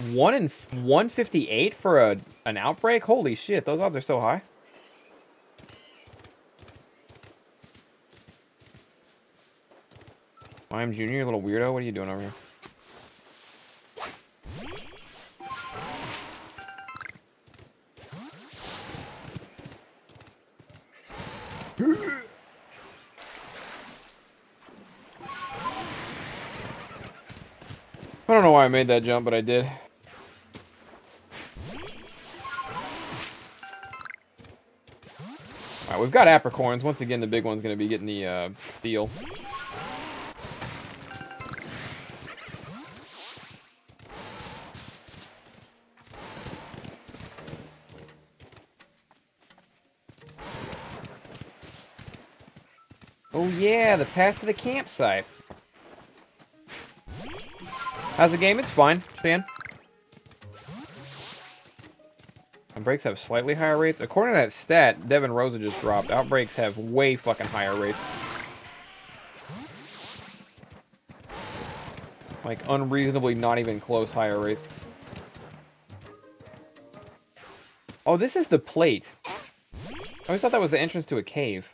1 in 158 for an Outbreak? Holy shit, those odds are so high. I'm Jr., you little weirdo. What are you doing over here? I don't know why I made that jump, but I did. Alright, we've got Apricorns. Once again, the big one's going to be getting the deal. Oh yeah, the path to the campsite. How's the game? It's fine, Stan. Outbreaks have slightly higher rates. According to that stat Devin Rosa just dropped, outbreaks have way fucking higher rates. Like, unreasonably not even close higher rates. Oh, this is the plate. I always thought that was the entrance to a cave.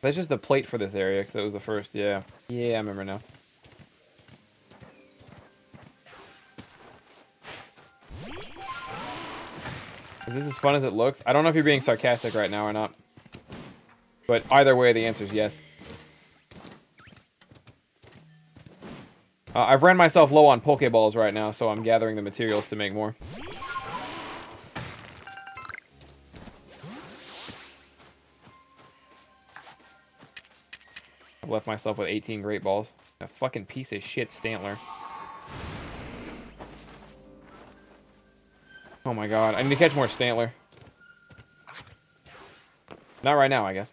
That's just the plate for this area, because that was the first, yeah. Yeah, I remember now. Is this as fun as it looks? I don't know if you're being sarcastic right now or not. But either way, the answer is yes. I've ran myself low on Pokéballs right now, so I'm gathering the materials to make more. Left myself with 18 Great Balls. A fucking piece of shit Stantler. Oh my god, I need to catch more Stantler. Not right now, I guess.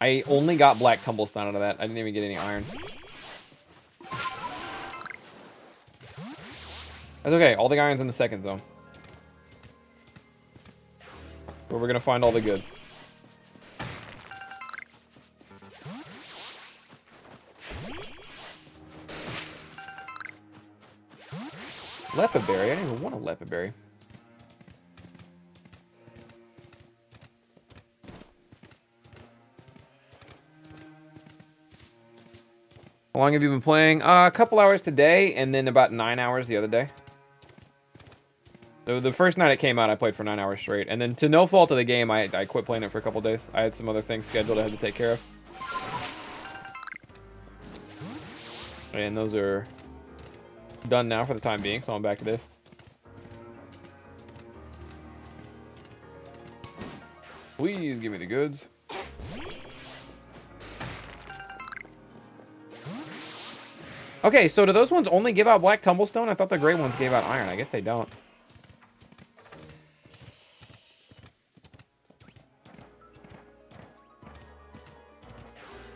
I only got Black Tumblestone out of that. I didn't even get any iron. That's okay, all the iron's in the second zone. Where we're gonna find all the goods. Leppaberry, I didn't even want a Leppaberry. How long have you been playing? A couple hours today, and then about 9 hours the other day. The first night it came out, I played for 9 hours straight. And then to no fault of the game, I quit playing it for a couple days. I had some other things scheduled I had to take care of. And those are done now for the time being, so I'm back to this. Please give me the goods. Okay, so do those ones only give out Black Tumblestone? I thought the gray ones gave out iron. I guess they don't.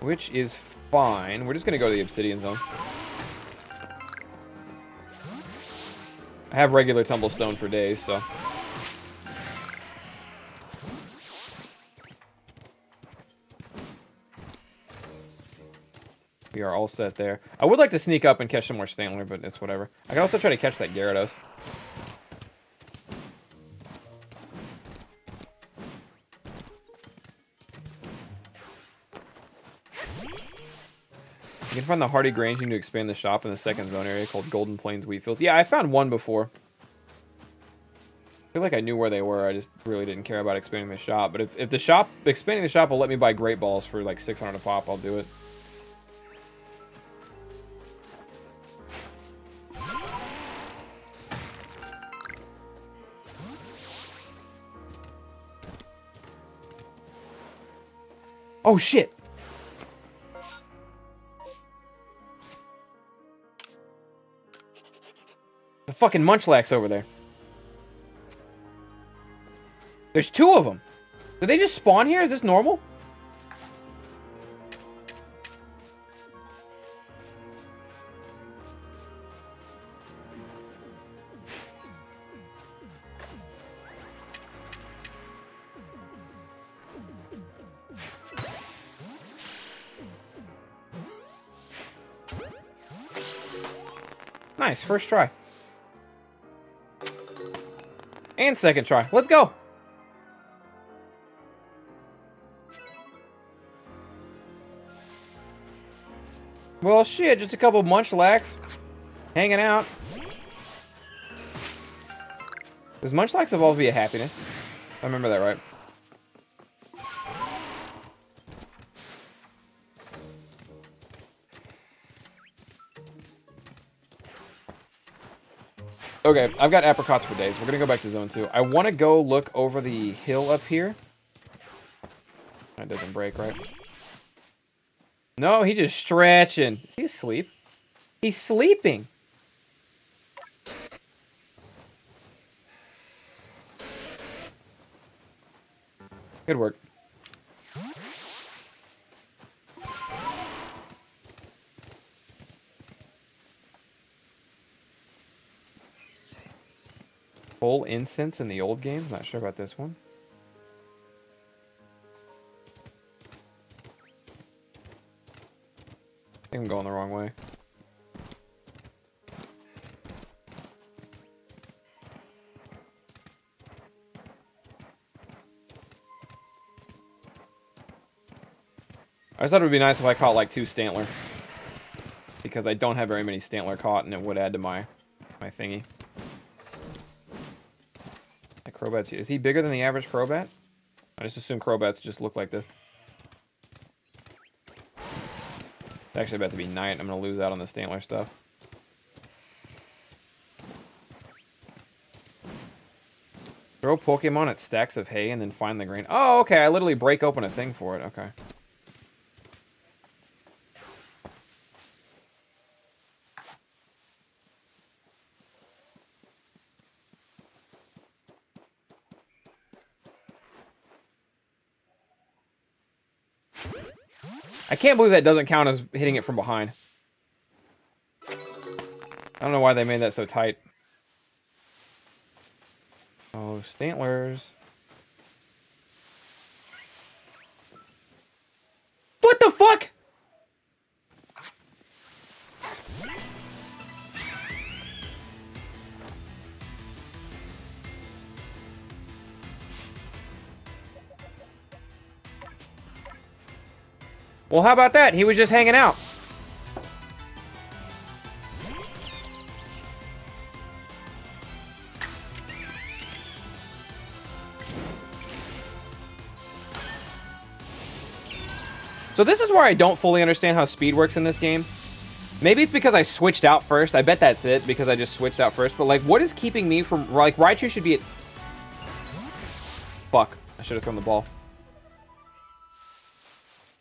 Which is fine. We're just going to go to the obsidian zone. I have regular tumblestone for days, so. We are all set there. I would like to sneak up and catch some more Stantler, but it's whatever. I can also try to catch that Gyarados. You can find the Hardy Grain you need to expand the shop in the second zone area called Golden Plains Wheatfields. Yeah, I found one before. I feel like I knew where they were. I just really didn't care about expanding the shop. But if the shop, expanding the shop will let me buy Great Balls for like 600 a pop, I'll do it. Oh shit! The fucking Munchlax over there. There's two of them. Did they just spawn here? Is this normal? Nice, first try. And second try. Let's go! Well, shit, just a couple Munchlax hanging out. Does Munchlax evolve via happiness? I remember that right. Okay, I've got apricots for days. We're gonna go back to zone 2. I want to go look over the hill up here. That doesn't break, right? No, he's just stretching. Is he asleep? He's sleeping. Good work. Full incense in the old game? Not sure about this one. I think I'm going the wrong way. I just thought it would be nice if I caught like 2 Stantler. Because I don't have very many Stantler caught and it would add to my thingy. Crobat, is he bigger than the average Crobat? I just assume Crobats just look like this. It's actually about to be night. I'm going to lose out on the Stantler stuff. Throw Pokemon at stacks of hay and then find the grain. Oh, okay. I literally break open a thing for it. Okay. I can't believe that doesn't count as hitting it from behind. I don't know why they made that so tight. Oh, Stantlers. What the fuck? Well, how about that? He was just hanging out. So this is where I don't fully understand how speed works in this game. Maybe it's because I switched out first. I bet that's it, because I just switched out first. But, like, what is keeping me from... Like, Raichu should be at... Fuck. I should have thrown the ball.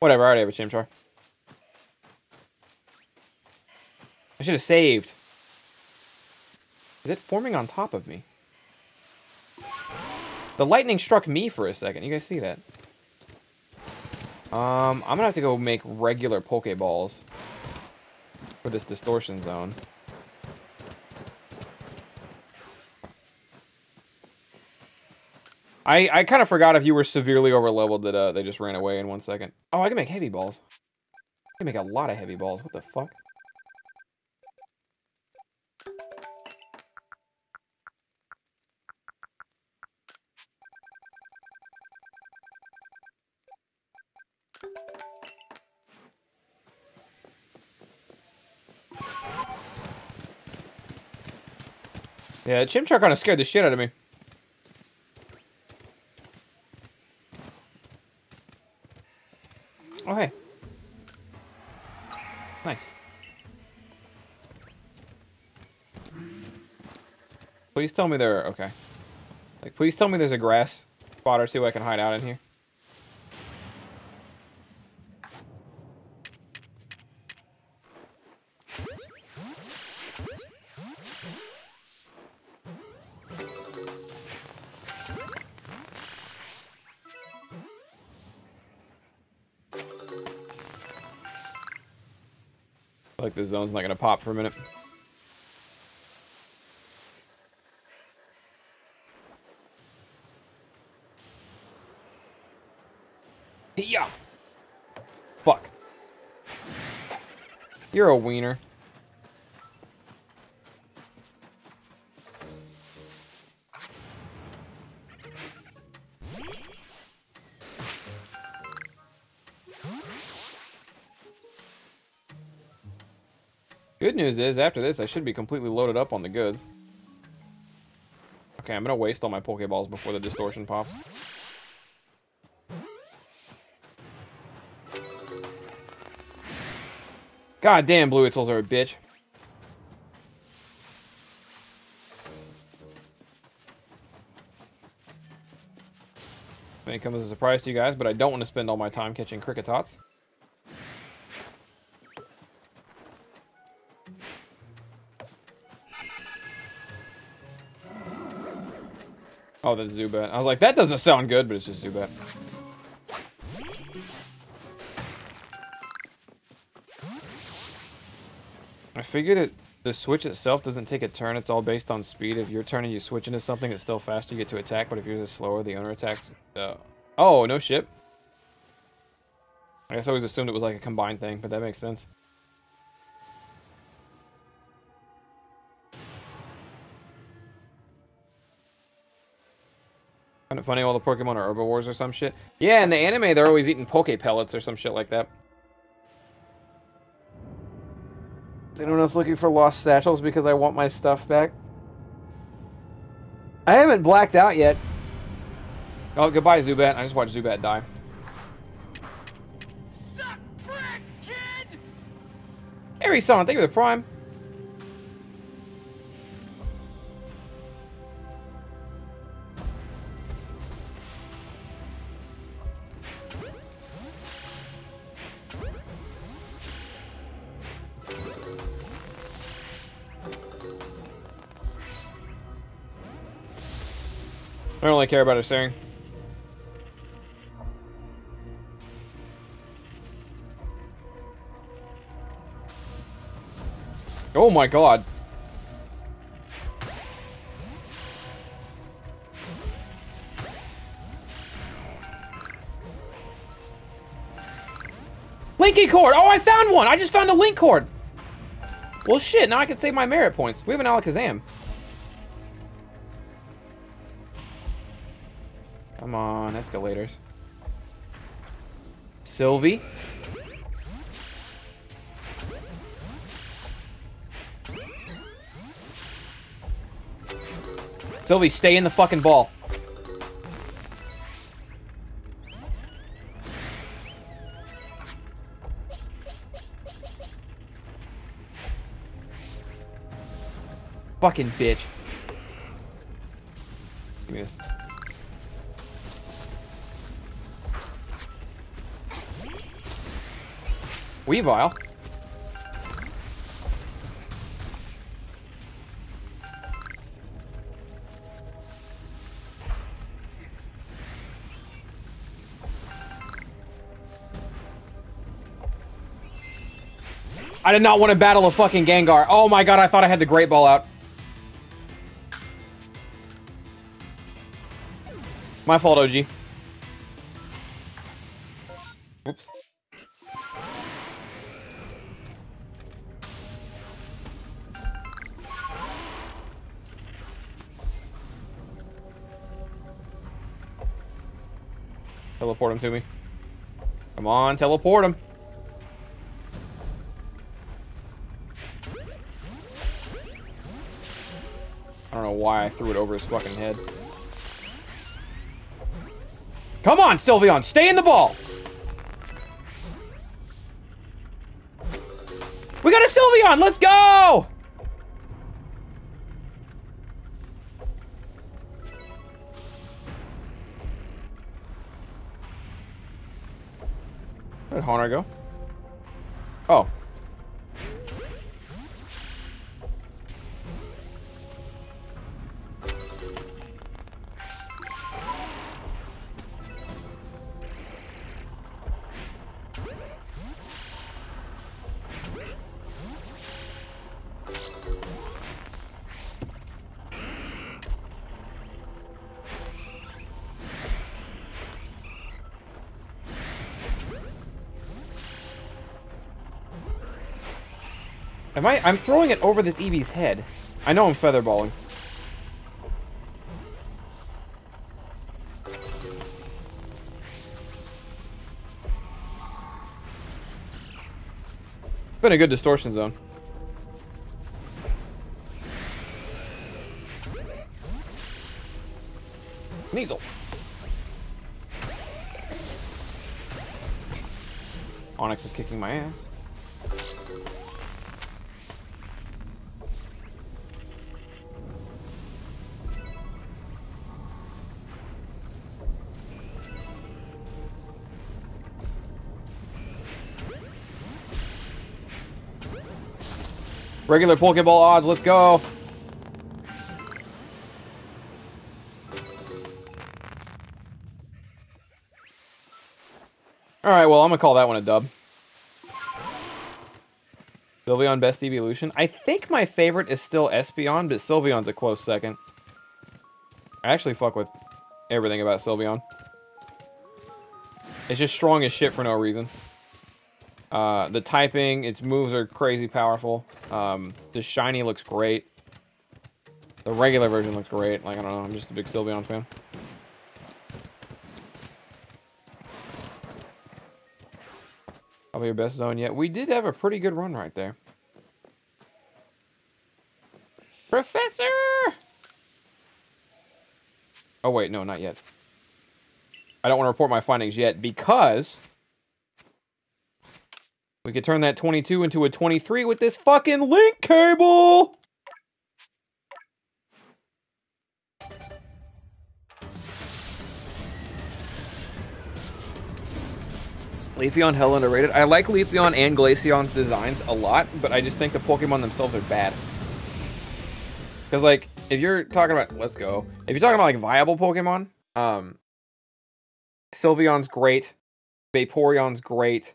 Whatever, I already have a Chimchar. I should have saved. Is it forming on top of me? The lightning struck me for a second. You guys see that? I'm gonna have to go make regular Pokeballs for this distortion zone. I kind of forgot if you were severely over-leveled that they just ran away in 1 second. Oh, I can make heavy balls. I can make a lot of heavy balls. What the fuck? Yeah, Chimchar kind of scared the shit out of me. Oh, hey. Nice. Please tell me there are... Okay. Like, please tell me there's a grass spot or two I can hide out in here. Like this zone's not gonna pop for a minute. Yeah. Fuck. You're a wiener. Good news is, after this, I should be completely loaded up on the goods. Okay, I'm going to waste all my Pokeballs before the distortion pop. God damn, Blueitzel are a bitch. May come as a surprise to you guys, but I don't want to spend all my time catching Cricketot. Oh, that's Zubat. I was like, that doesn't sound good, but it's just Zubat. I figured it, the switch itself doesn't take a turn. It's all based on speed. If you're turning, you switch into something that's still faster, you get to attack. But if yours is slower, the owner attacks. Oh, no shit. I guess I always assumed it was like a combined thing, but that makes sense. Kind of funny, all the Pokemon are herbivores or some shit. Yeah, in the anime, they're always eating Poke Pellets or some shit like that. Anyone else looking for lost satchels because I want my stuff back? I haven't blacked out yet. Oh, goodbye, Zubat. I just watched Zubat die. Suck brick, kid! Harry Son, thank you for the prime. I don't really care about her staring. Oh my god. Linky cord! Oh, I found one! I just found a link cord! Well shit, now I can save my merit points. We have an Alakazam. Come on, escalators. Sylvie. Sylvie, stay in the fucking ball. Fucking bitch. Give me this. Weavile. I did not want to battle a fucking Gengar. Oh my god, I thought I had the Great Ball out. My fault, OG. Oops. Teleport him to me. Come on, teleport him. I don't know why I threw it over his fucking head. Come on, Sylveon, stay in the ball. We got a Sylveon, let's go. Where did Honor go? Oh. I'm throwing it over this Eevee's head. I know I'm featherballing. Been a good distortion zone. Sneasel. Onix is kicking my ass. Regular Pokeball odds, let's go! Alright, well, I'm gonna call that one a dub. Sylveon, best evolution. I think my favorite is still Espeon, but Sylveon's a close second. I actually fuck with everything about Sylveon. It's just strong as shit for no reason. The typing, its moves are crazy powerful. The shiny looks great. The regular version looks great. Like, I don't know, I'm just a big Sylveon fan. Probably your best zone yet. We did have a pretty good run right there. Professor! Oh, wait, no, not yet. I don't want to report my findings yet because... we could turn that 22 into a 23 with this fucking link cable! Leafeon, hell underrated. I like Leafeon and Glaceon's designs a lot, but I just think the Pokemon themselves are bad. Because, like, if you're talking about... let's go. If you're talking about, like, viable Pokemon, Sylveon's great. Vaporeon's great.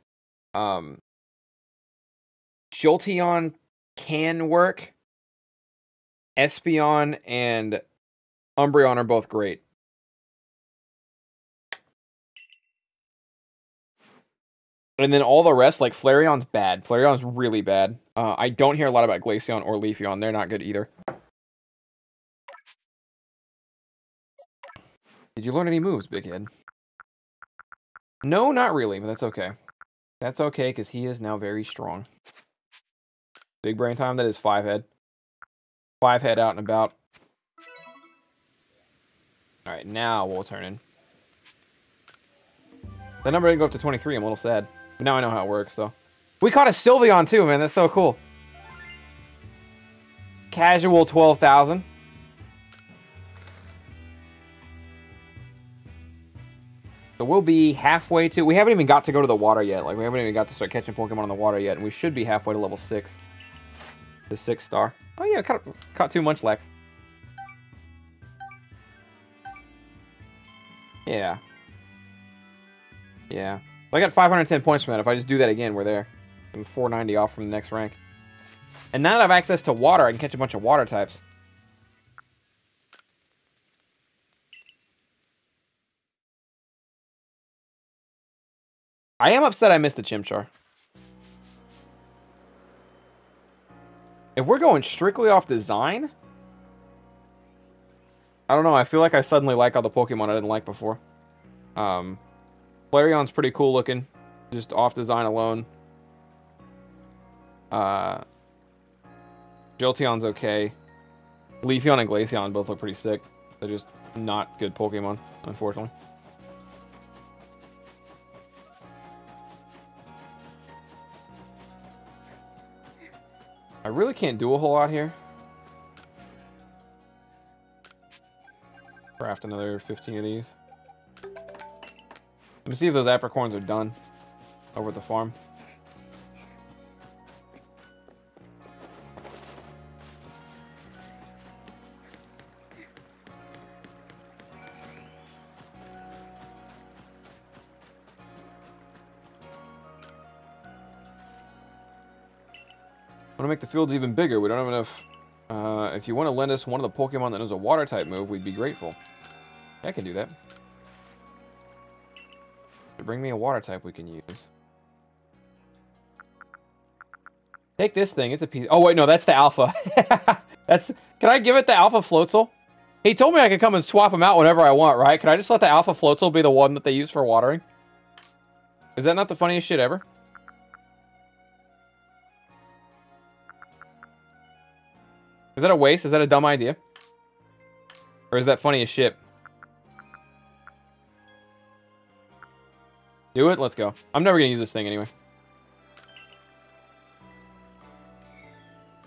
Jolteon can work. Espeon and Umbreon are both great. And then all the rest, like Flareon's bad. Flareon's really bad. I don't hear a lot about Glaceon or Leafeon. They're not good either. Did you learn any moves, big head? No, not really, but that's okay. That's okay, because he is now very strong. Big brain time, that is 5-head. 5-head out and about. Alright, now we'll turn in. That number didn't go up to 23, I'm a little sad. But now I know how it works, so. We caught a Sylveon too, man, that's so cool. Casual 12,000. So we'll be halfway to... we haven't even got to go to the water yet. Like, we haven't even got to start catching Pokemon in the water yet. And we should be halfway to level 6. The 6th star. Oh, yeah, caught too much, Lex. Yeah. Yeah. I got 510 points from that. If I just do that again, we're there. I'm 490 off from the next rank. And now that I have access to water, I can catch a bunch of water types. I am upset I missed the Chimchar. If we're going strictly off design... I don't know, I feel like I suddenly like all the Pokemon I didn't like before. Flareon's pretty cool looking. Just off design alone. Jolteon's okay. Leafeon and Glaceon both look pretty sick. They're just not good Pokemon, unfortunately. I really can't do a whole lot here. Craft another 15 of these. Let me see if those apricorns are done over at the farm. Make the fields even bigger. We don't have enough. If you want to lend us one of the Pokemon that knows a water type move, we'd be grateful. I can do that. Bring me a water type we can use. Take this thing. It's a piece. Oh wait, no, that's the alpha. That's. Can I give it the Alpha Floatzel? He told me I could come and swap them out whenever I want, right? Can I just let the Alpha Floatzel be the one that they use for watering? Is that not the funniest shit ever? Is that a waste? Is that a dumb idea? Or is that funny as shit? Do it? Let's go. I'm never gonna use this thing anyway.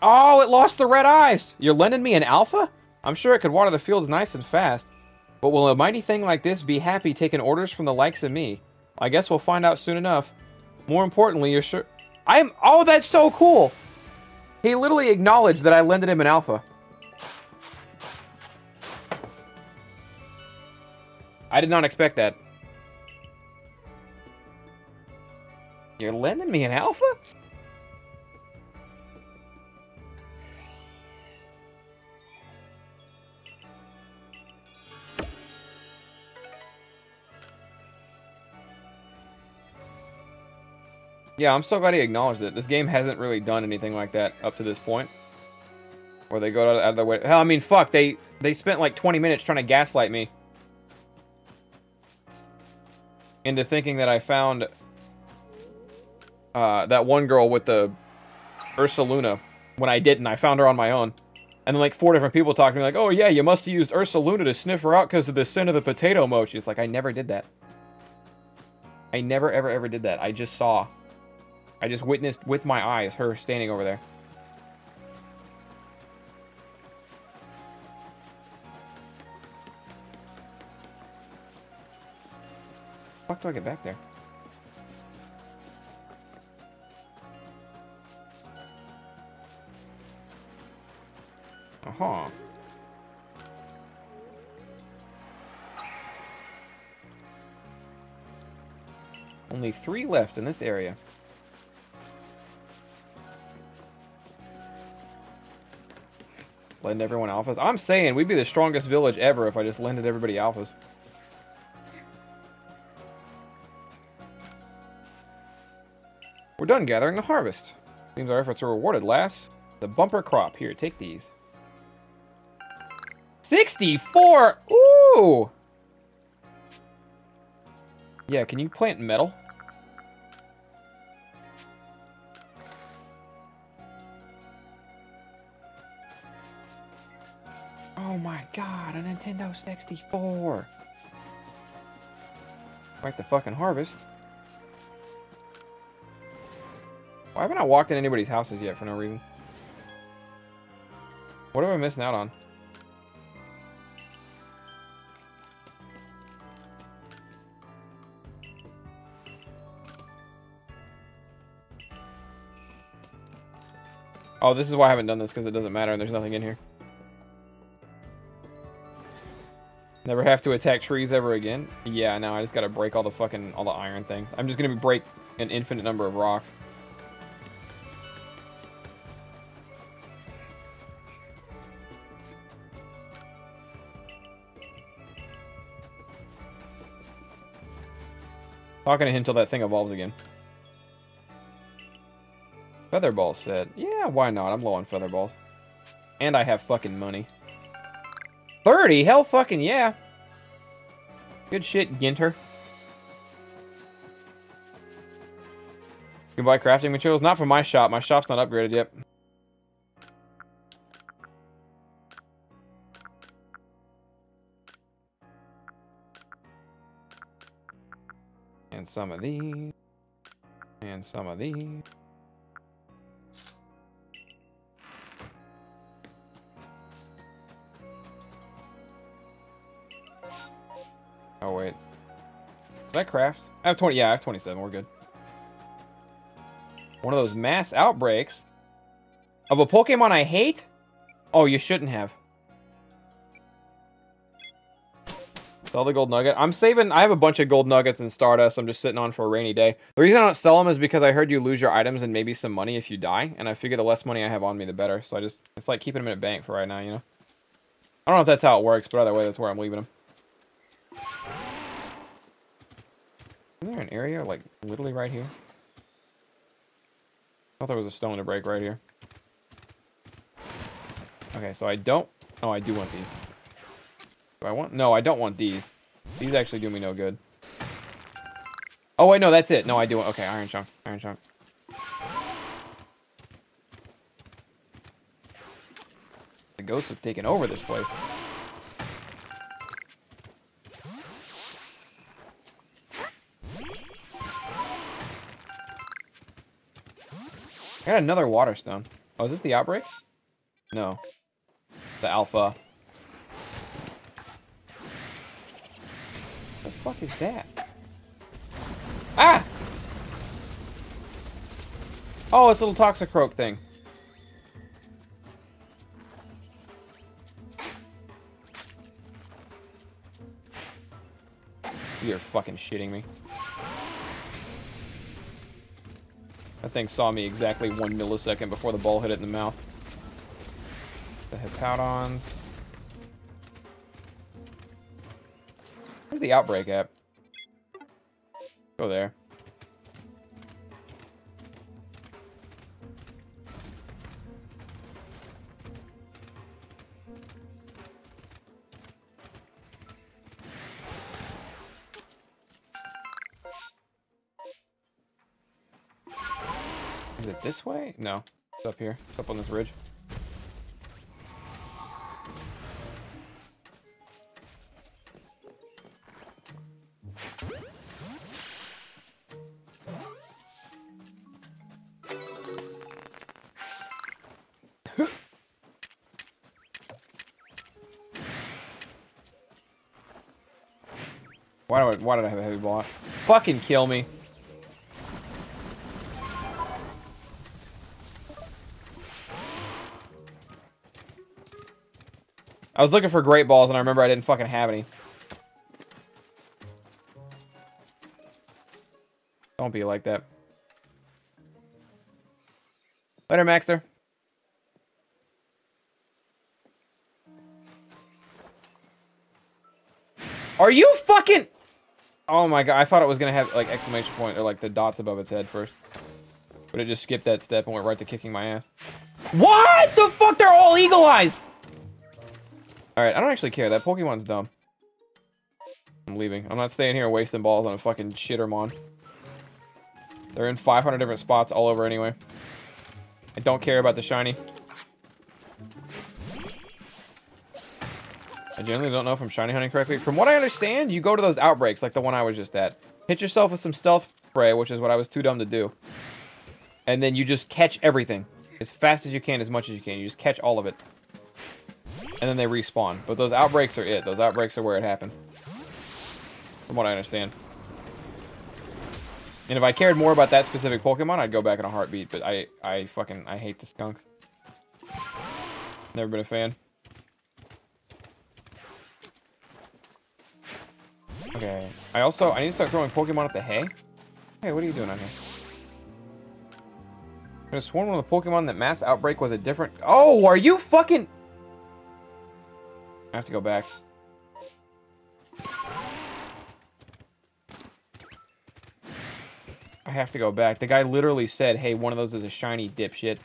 Oh, it lost the red eyes! You're lending me an alpha? I'm sure it could water the fields nice and fast. But will a mighty thing like this be happy taking orders from the likes of me? I guess we'll find out soon enough. More importantly, you're sure... Oh, that's so cool! He literally acknowledged that I lended him an alpha. I did not expect that. You're lending me an alpha? Yeah, I'm so glad he acknowledged it. This game hasn't really done anything like that up to this point. Where they go out of their way. Hell, I mean, fuck, they spent like 20 minutes trying to gaslight me into thinking that I found that one girl with the Ursaluna when I didn't. I found her on my own. And then like 4 different people talked to me like, oh yeah, you must have used Ursaluna to sniff her out because of the scent of the potato mochi. It's like, I never did that. I never, ever, ever did that. I just saw. I just witnessed with my eyes her standing over there. How the fuck do I get back there? Uh-huh. Only 3 left in this area. Lend everyone alphas. I'm saying we'd be the strongest village ever if I just lended everybody alphas. We're done gathering the harvest. Seems our efforts are rewarded, lass. The bumper crop. Here, take these. 64! Ooh! Yeah, can you plant metal? Oh my god, a Nintendo 64! Like the fucking harvest. Why haven't I walked in anybody's houses yet for no reason? What am I missing out on? Oh, this is why I haven't done this, because it doesn't matter and there's nothing in here. Never have to attack trees ever again. Yeah, now I just gotta break all the fucking, all the iron things. I'm just gonna break an infinite number of rocks. Talking to him until that thing evolves again. Feather Ball said, yeah, why not? I'm low on Feather Balls. And I have fucking money. 30? Hell fucking yeah. Good shit, Ginter. You can buy crafting materials? Not from my shop. My shop's not upgraded yet. And some of these. And some of these. Oh, wait. Did I craft? I have 20. Yeah, I have 27. We're good. One of those mass outbreaks of a Pokemon I hate? Oh, you shouldn't have. Sell the gold nugget. I'm saving. I have a bunch of gold nuggets and Stardust I'm just sitting on for a rainy day. The reason I don't sell them is because I heard you lose your items and maybe some money if you die. And I figure the less money I have on me, the better. So I just, it's like keeping them in a bank for right now, you know? I don't know if that's how it works, but either way, that's where I'm leaving them. Isn't there an area, like, literally right here? I thought there was a stone to break right here. Okay, so I don't... Oh, I do want these. Do I want... No, I don't want these. These actually do me no good. Oh, wait, no, that's it. No, I do want... Okay, Iron Chunk. Iron Chunk. The ghosts have taken over this place. I got another Water Stone. Oh, is this the Outbreak? No. The Alpha. The fuck is that? Ah! Oh, it's a little Toxicroak thing. You're fucking shitting me. That thing saw me exactly 1 millisecond before the ball hit it in the mouth. The Hippowdons. Where's the Outbreak at? Go there. Is it this way? No. It's up here. It's up on this ridge. Why did I have a heavy ball? Fucking kill me. I was looking for Great Balls and I remember I didn't fucking have any. Don't be like that. Later, Maxter. Are you fucking... Oh my god, I thought it was going to have like exclamation point or like the dots above its head first. But it just skipped that step and went right to kicking my ass. What the fuck? They're all eagle eyes! Alright, I don't actually care. That Pokemon's dumb. I'm leaving. I'm not staying here wasting balls on a fucking Shittermon. They're in 500 different spots all over anyway. I don't care about the shiny. I generally don't know if I'm shiny hunting correctly. From what I understand, you go to those outbreaks like the one I was just at. Hit yourself with some stealth spray, which is what I was too dumb to do. And then you just catch everything. As fast as you can, as much as you can. You just catch all of it. And then they respawn. But those outbreaks are it. Those outbreaks are where it happens. From what I understand. And if I cared more about that specific Pokemon, I'd go back in a heartbeat. But I hate the skunks. Never been a fan. Okay. I need to start throwing Pokemon at the hay. Hey, what are you doing on here? I could have sworn one of the Pokemon that mass outbreak was a different... Oh, are you fucking... I have to go back. I have to go back. The guy literally said, hey, one of those is a shiny, dipshit.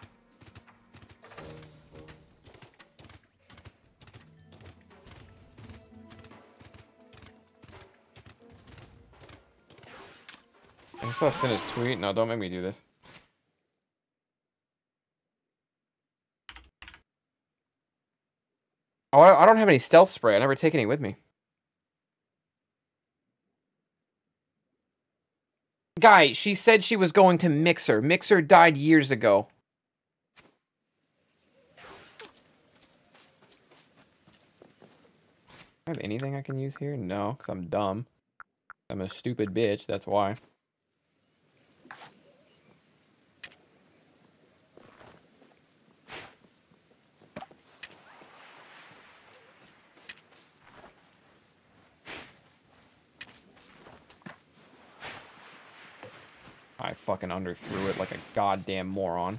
I saw Cinna's tweet. No, don't make me do this. Oh, I don't have any stealth spray. I never take any with me. Guy, she said she was going to Mixer. Mixer died years ago. Do I have anything I can use here? No, because I'm dumb. I'm a stupid bitch, that's why. I fucking underthrew it like a goddamn moron.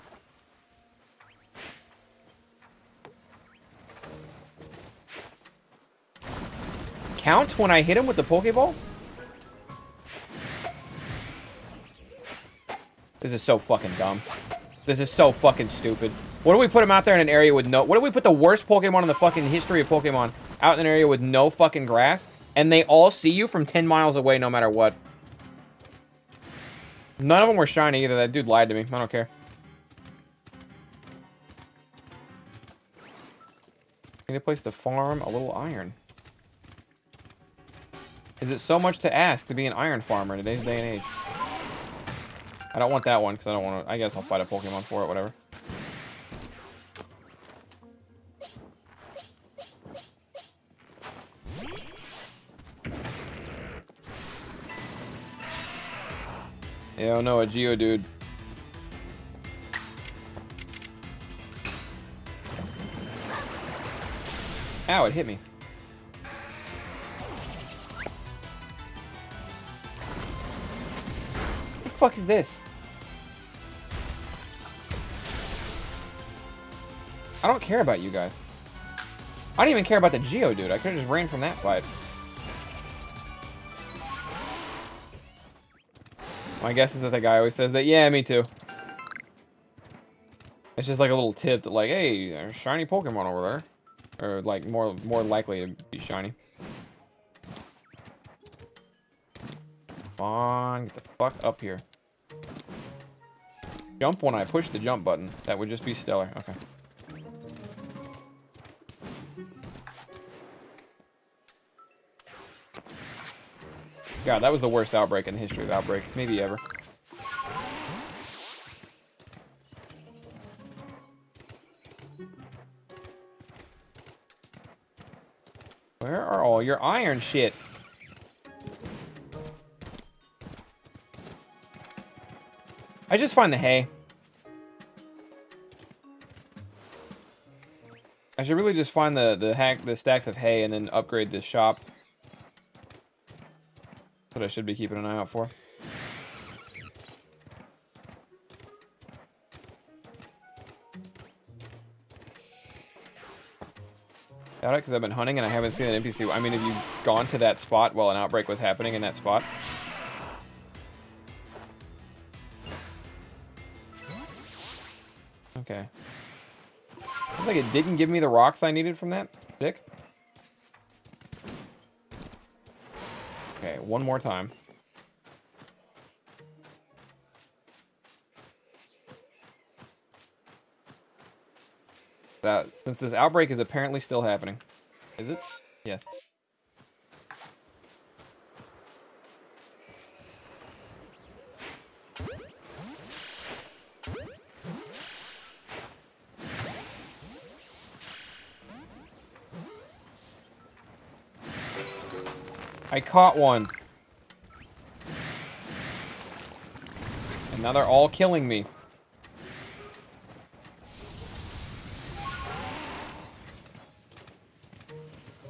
Count when I hit him with the Pokeball? This is so fucking dumb. This is so fucking stupid. What do we put him out there in an area with no... What do we put the worst Pokemon in the fucking history of Pokemon out in an area with no fucking grass? And they all see you from 10 miles away no matter what. None of them were shiny either. That dude lied to me. I don't care. I need to place the farm a little iron. Is it so much to ask to be an iron farmer in today's day and age? I don't want that one because I don't want to. I guess I'll fight a Pokemon for it, whatever. Yeah, oh no, a Geodude. Ow, it hit me. What the fuck is this? I don't care about you guys. I don't even care about the Geodude. I could have just ran from that fight. My guess is that the guy always says that, yeah, me too. It's just like a little tip that like, hey, there's a shiny Pokemon over there. Or like more likely to be shiny. Come on, get the fuck up here. Jump when I push the jump button. That would just be stellar. Okay. God, that was the worst outbreak in the history of outbreaks, maybe ever. Where are all your iron shits? I just find the hay. I should really just find the stacks of hay and then upgrade this shop. That's what I should be keeping an eye out for. Doubt it, because I've been hunting and I haven't seen an NPC. I mean, have you gone to that spot while an outbreak was happening in that spot? Okay. Looks like it didn't give me the rocks I needed from that. Dick. Okay, one more time. That, since this outbreak is apparently still happening. Is it? Yes. I caught one. And now they're all killing me. Where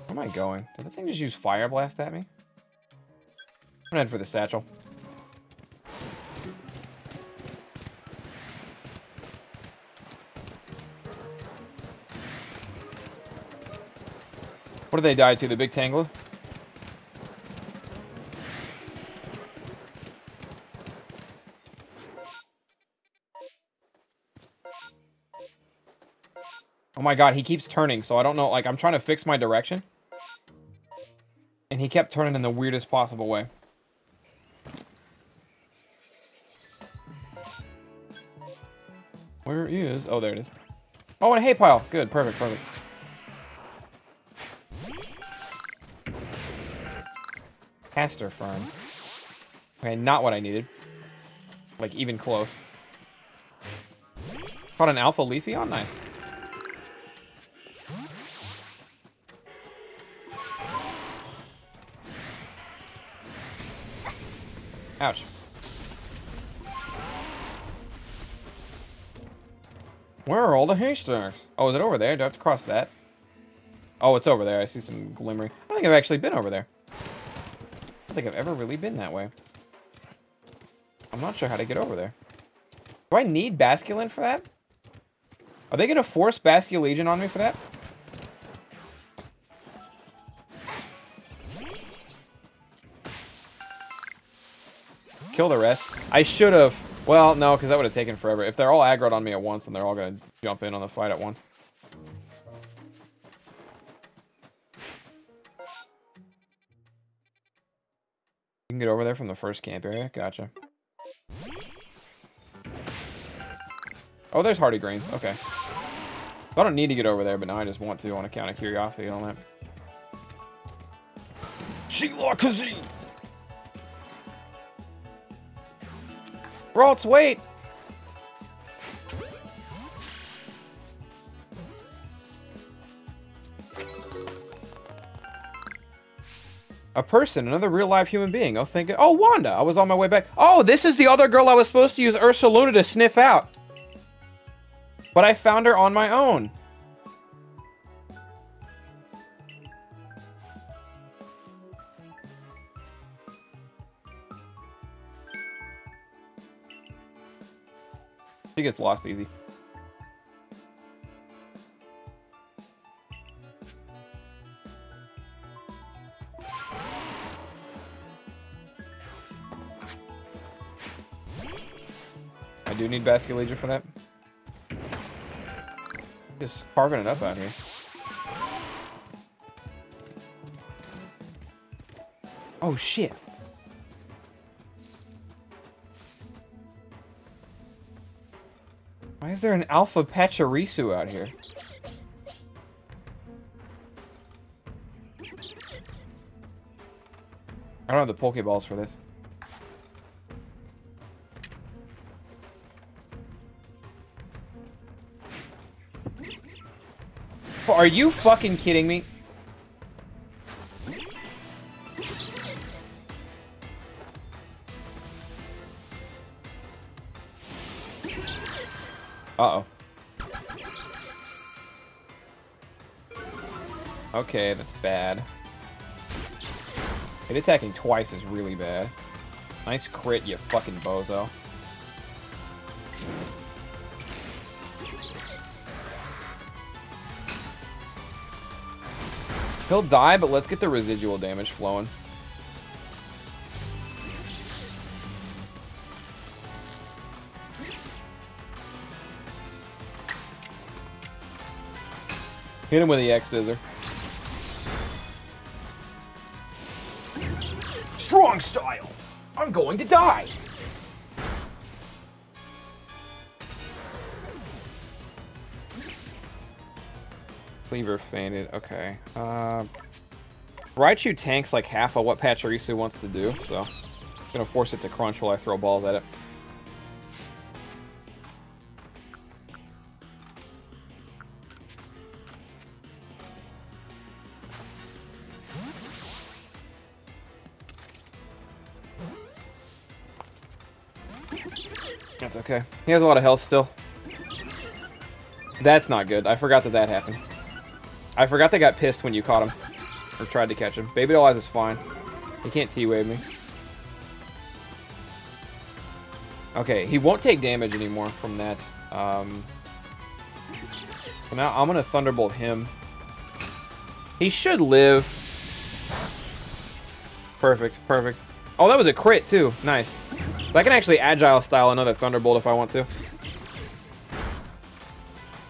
am I going? Did the thing just use fire blast at me? I'm gonna head for the satchel. What did they die to? The big Tangler? Oh my god, he keeps turning, so I don't know, like, I'm trying to fix my direction. And he kept turning in the weirdest possible way. Where is... Oh, there it is. Oh, and a hay pile. Good. Perfect, perfect. Castor fern. Okay, not what I needed. Like, even close. Caught an Alpha Leafeon? Nice. Ouch. Where are all the haystacks? Oh, is it over there? Do I have to cross that? Oh, it's over there. I see some glimmering. I don't think I've actually been over there. I don't think I've ever really been that way. I'm not sure how to get over there. Do I need Basculin for that? Are they going to force Basculegion on me for that? Kill the rest. I should have. Well, no, because that would have taken forever. If they're all aggroed on me at once, and they're all going to jump in on the fight at once. You can get over there from the first camp area. Gotcha. Oh, there's Hardy Grains. Okay. I don't need to get over there, but now I just want to on account of curiosity and all that. Sheila Kazee! Ralts, wait! A person, another real-life human being. Oh, thank God. Oh, Wanda! I was on my way back. Oh, this is the other girl I was supposed to use Ursaluna to sniff out. But I found her on my own. She gets lost easy. I do need Basket Legion for that. Just carving it up out here. Oh shit. Why is there an Alpha Pachirisu out here? I don't have the Pokeballs for this. Are you fucking kidding me? Uh-oh. Okay, that's bad. It attacking twice is really bad. Nice crit, you fucking bozo. He'll die, but let's get the residual damage flowing. Hit him with the X Scissor. Strong style! I'm going to die! Cleaver fainted. Okay. Raichu tanks like half of what Pachirisu wants to do, so I'm gonna force it to crunch while I throw balls at it. That's okay. He has a lot of health still. That's not good. I forgot that happened. I forgot they got pissed when you caught him. Or tried to catch him. Baby Doll Eyes is fine. He can't T-Wave me. Okay, he won't take damage anymore from that. So now I'm going to Thunderbolt him. He should live. Perfect, perfect. Oh, that was a crit too. Nice. I can actually Agile style another Thunderbolt if I want to.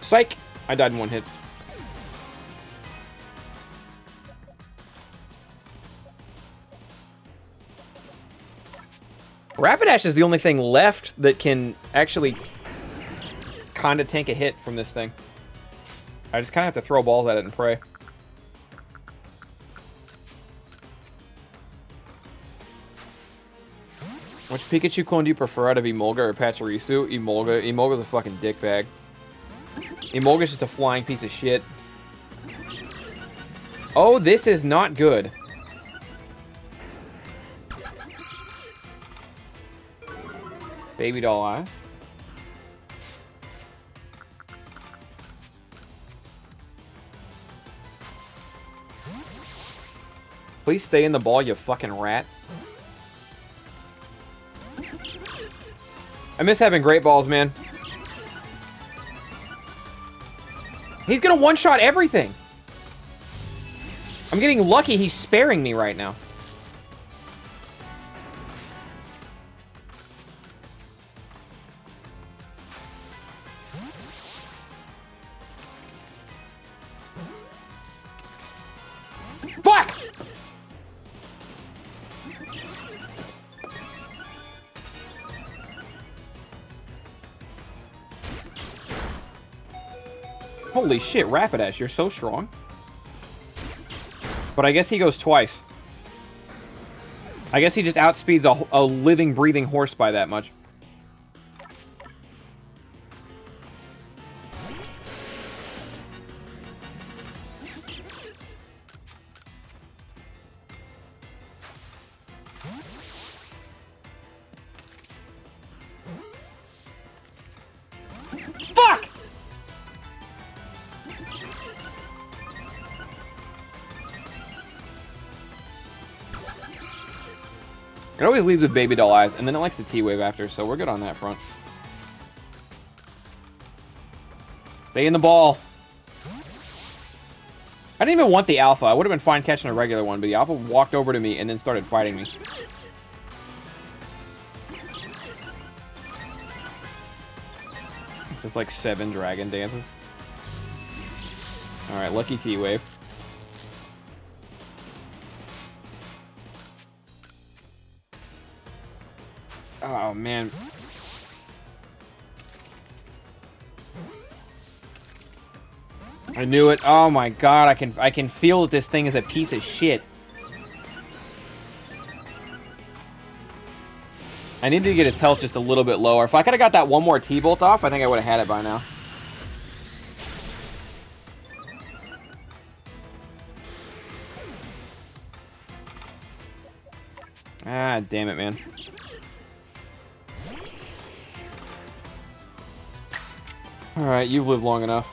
Psych! I died in one hit. Rapidash is the only thing left that can actually kind of tank a hit from this thing. I just kind of have to throw balls at it and pray. Which Pikachu clone do you prefer out of Emolga or Pachirisu? Emolga. Emolga's a fucking dickbag. Emolga's just a flying piece of shit. Oh, this is not good. Baby Doll Eyes. Please stay in the ball, you fucking rat. I miss having Great Balls, man. He's gonna one-shot everything. I'm getting lucky he's sparing me right now. Holy shit, Rapidash, you're so strong. But I guess he goes twice. I guess he just outspeeds a living, breathing horse by that much. It always leaves with baby doll eyes, and then it likes to T-Wave after, so we're good on that front. Stay in the ball. I didn't even want the Alpha. I would have been fine catching a regular one, but the Alpha walked over to me and then started fighting me. This is like 7 dragon dances. Alright, lucky T-Wave. Oh, man. I knew it. Oh my god, I can feel that this thing is a piece of shit. I needed to get its health just a little bit lower. If I could have got that one more T-Bolt off, I think I would have had it by now. Ah, damn it, man. Alright, you've lived long enough.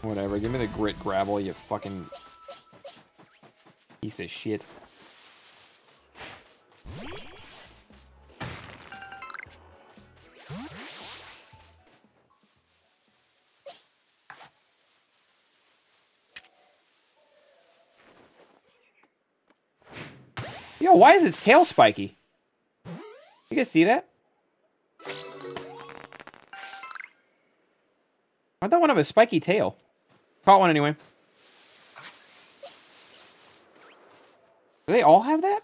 Whatever, give me the Grit Gravel, you fucking piece of shit. Yo, why is its tail spiky? You guys see that? I thought one of a spiky tail. Caught one anyway. Do they all have that?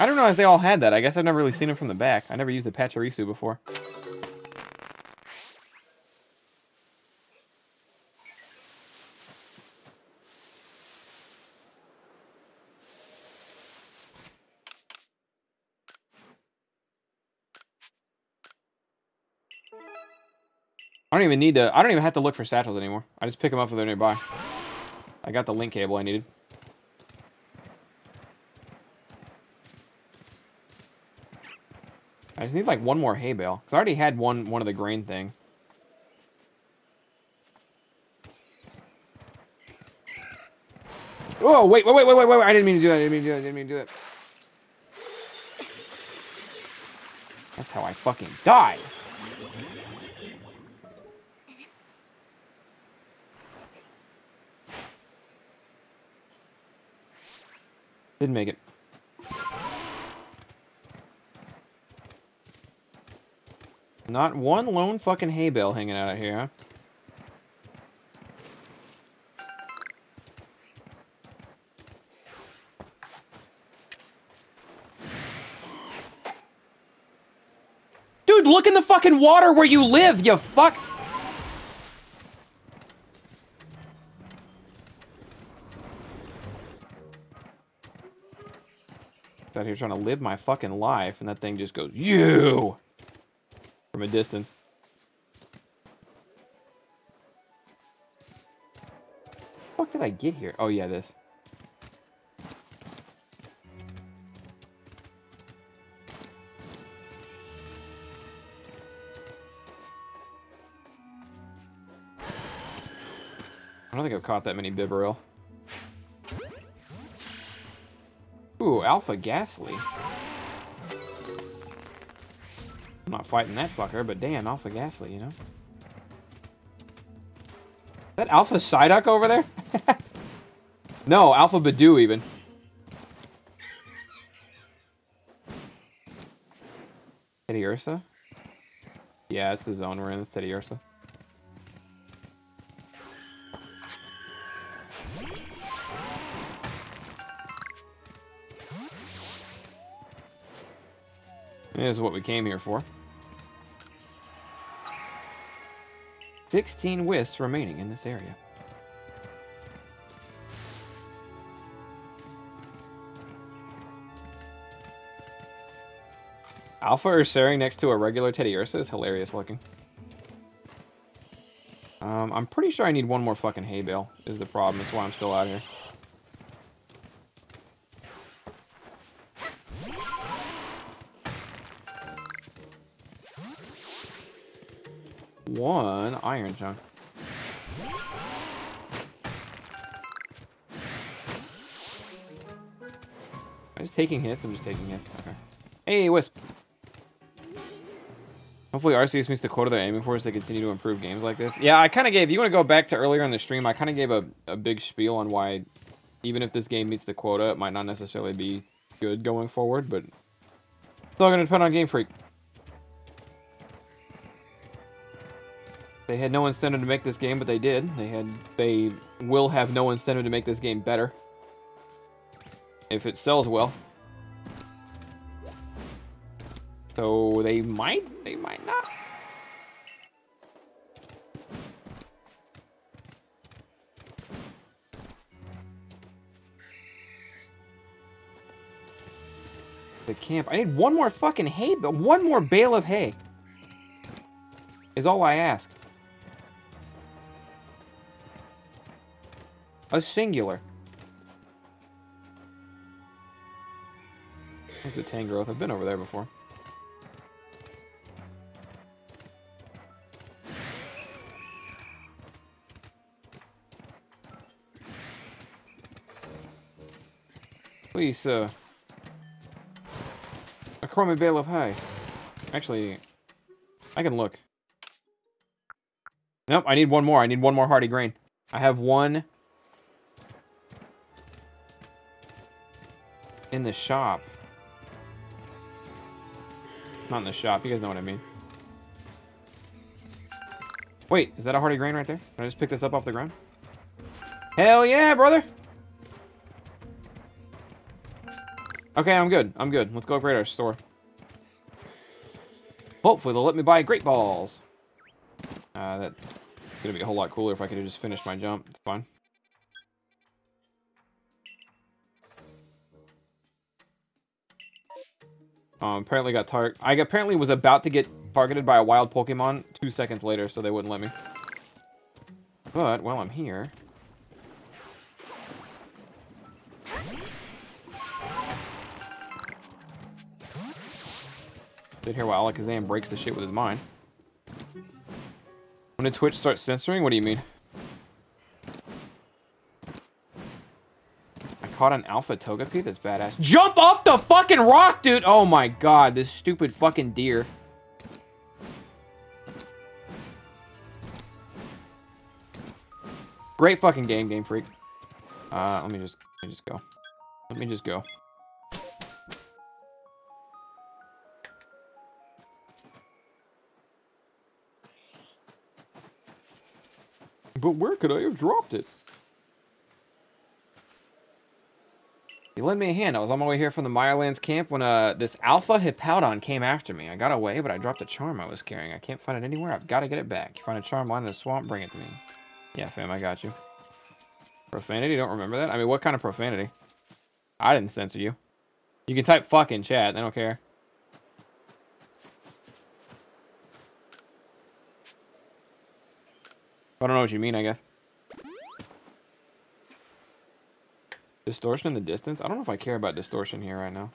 I don't know if they all had that. I guess I've never really seen them from the back. I never used a Pachirisu before. I don't even have to look for satchels anymore. I just pick them up if they're nearby. I got the link cable I needed. I just need like one more hay bale. Because I already had one of the grain things. Oh, wait. I didn't mean to do that. I didn't mean to do that. That's how I fucking died. Didn't make it. Not one lone fucking hay bale hanging out of here, huh? Dude, look in the fucking water where you live, you fuck! Out here trying to live my fucking life, and that thing just goes, you! From a distance. What the fuck did I get here? Oh, yeah, this. I don't think I've caught that many Bibberel. Ooh, Alpha Ghastly. I'm not fighting that fucker, but damn, Alpha Ghastly, you know? Is that Alpha Psyduck over there? No, Alpha Badoo even. Teddy Ursa? Yeah, it's the zone we're in, it's Teddy Ursa. This is what we came here for. 16 wisps remaining in this area. Alpha Ursaring next to a regular Teddy Ursa is hilarious looking. I'm pretty sure I need one more fucking hay bale is the problem. That's why I'm still out here. one Iron Shot. I'm just taking hits. Okay. Hey, Wisp. Hopefully RCS meets the quota they're aiming for as they continue to improve games like this. Yeah, I kind of gave, you want to go back to earlier in the stream, I kind of gave a big spiel on why even if this game meets the quota, it might not necessarily be good going forward, but it's all going to depend on Game Freak. They had no incentive to make this game, but they did. They will have no incentive to make this game better. If it sells well. So they might not. The camp. I need one more fucking hay, but one more bale of hay is all I ask. A singular. There's the Tangrowth. I've been over there before. Please, a crummy bale of hay. Actually, I can look. Nope, I need one more. I need one more Hardy Grain. I have one in the shop. Not in the shop. You guys know what I mean. Wait, is that a Hardy Grain right there? Can I just pick this up off the ground? Hell yeah, brother! Okay, I'm good. I'm good. Let's go upgrade our store. Hopefully they'll let me buy Great Balls. That's gonna be a whole lot cooler if I could have just finished my jump. It's fine. Apparently got I apparently was about to get targeted by a wild Pokemon 2 seconds later, so they wouldn't let me. But while I'm here. Sit here while Alakazam breaks the shit with his mind. When did Twitch start censoring? What do you mean? I caught an Alpha Togepi? That's badass. Jump up the fucking rock, dude! Oh my god, this stupid fucking deer. Great fucking game, Game Freak. Let me just go. But where could I have dropped it? You lend me a hand. I was on my way here from the Meyerlands camp when this Alpha Hippowdon came after me. I got away, but I dropped a charm I was carrying. I can't find it anywhere. I've got to get it back. You find a charm lying in a swamp, bring it to me. Yeah, fam, I got you. Profanity? Don't remember that? I mean, what kind of profanity? I didn't censor you. You can type fuck in chat. They don't care. I don't know what you mean, I guess. Distortion in the distance? I don't know if I care about distortion here right now.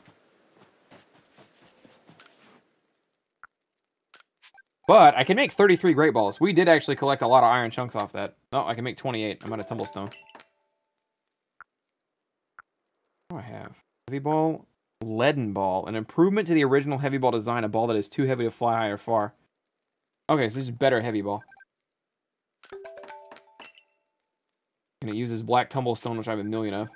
But I can make 33 Great Balls. We did actually collect a lot of iron chunks off that. No, I can make 28. I'm out of Tumblestone. What do I have? Heavy Ball, Leaden Ball. An improvement to the original Heavy Ball design. A ball that is too heavy to fly high or far. Okay, so this is better Heavy Ball. And it uses Black Tumblestone, which I have a million of.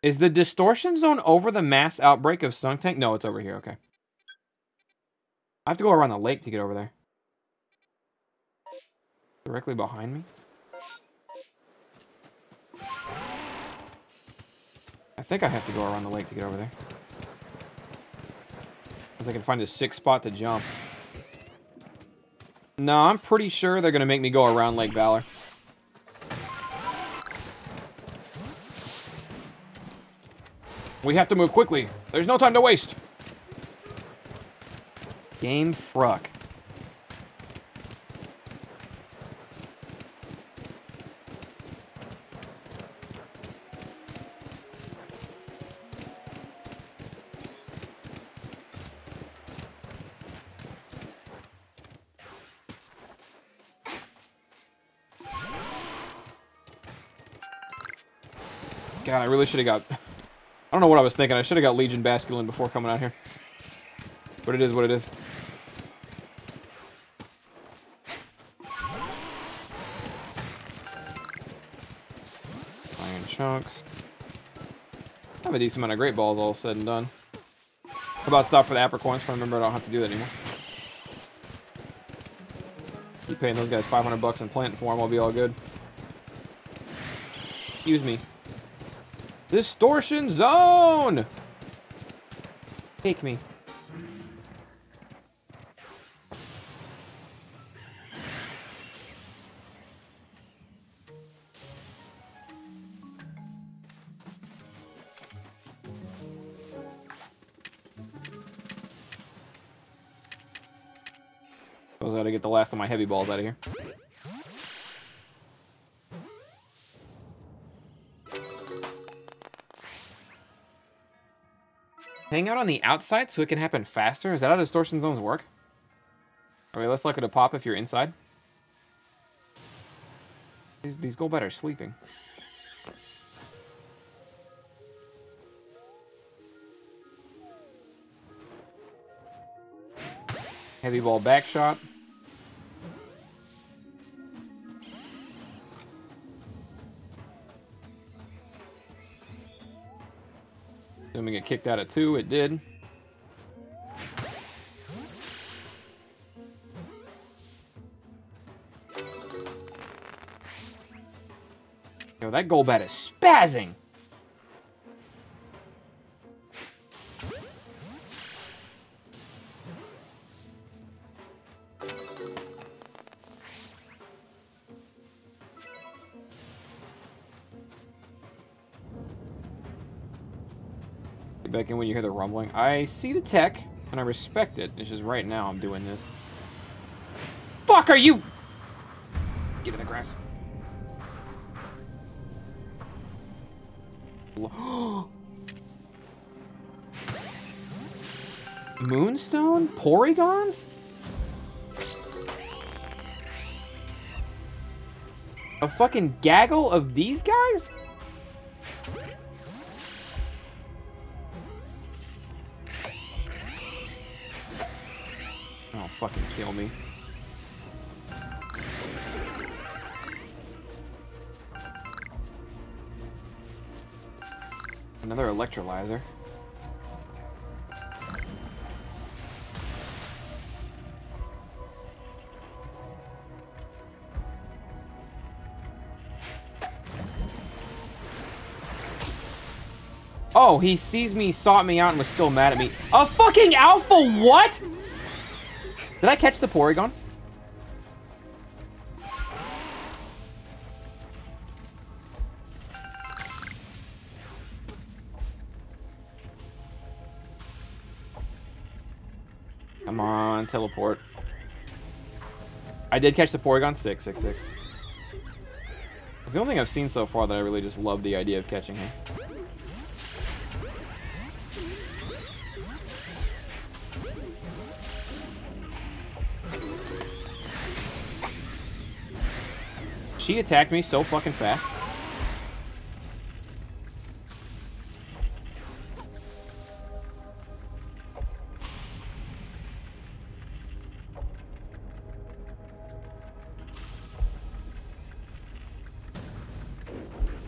Is the distortion zone over the mass outbreak of Sunk Tank? No, it's over here. Okay. I have to go around the lake to get over there. Directly behind me? I think I have to go around the lake to get over there. I can find a sick spot to jump. No, I'm pretty sure they're gonna make me go around Lake Valor. We have to move quickly. There's no time to waste. Game fruck. God, I really should have got... I don't know what I was thinking. I should have got Legion Basculin before coming out here. But it is what it is. Iron Chunks. I have a decent amount of Great Balls all said and done. How about stop for the Apricorns? I remember I don't have to do that anymore. You paying those guys 500 bucks in plant form, I'll be all good. Excuse me. Distortion zone! Take me. I was gonna get the last of my heavy balls out of here. Hang out on the outside so it can happen faster? Is that how distortion zones work? Are we less likely to pop if you're inside? These Golbat are sleeping. Heavy ball back shot. Then we get kicked out at 2. It did. Yo, that Golbat is spazzing. Back in when you hear the rumbling. I see the tech and I respect it. It's just right now I'm doing this. Fuck, are you? Get in the grass. Moonstone? Porygons? A fucking gaggle of these guys? Fucking kill me. Another electrolyzer. Oh, he sees me, sought me out, and was still mad at me. A fucking alpha what? Did I catch the Porygon? Come on, teleport. I did catch the Porygon. 666. It's the only thing I've seen so far that I really just love the idea of catching here. She attacked me so fucking fast.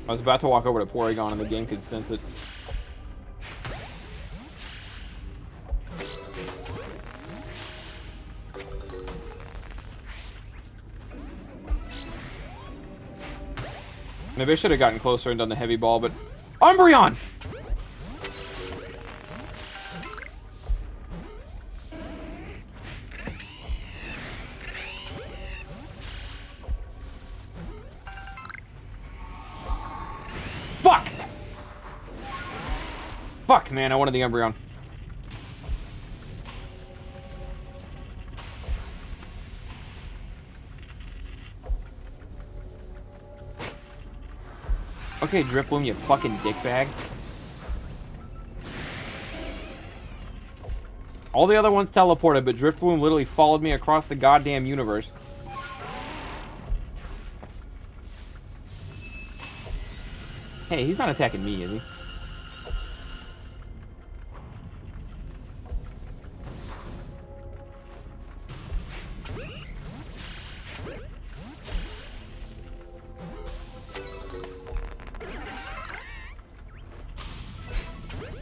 I was about to walk over to Porygon and the game could sense it. Maybe I should have gotten closer and done the heavy ball, but... Umbreon! Fuck! Fuck, man, I wanted the Umbreon. Okay, Driploom, you fucking dickbag. All the other ones teleported, but Driploom literally followed me across the goddamn universe. Hey, he's not attacking me, is he?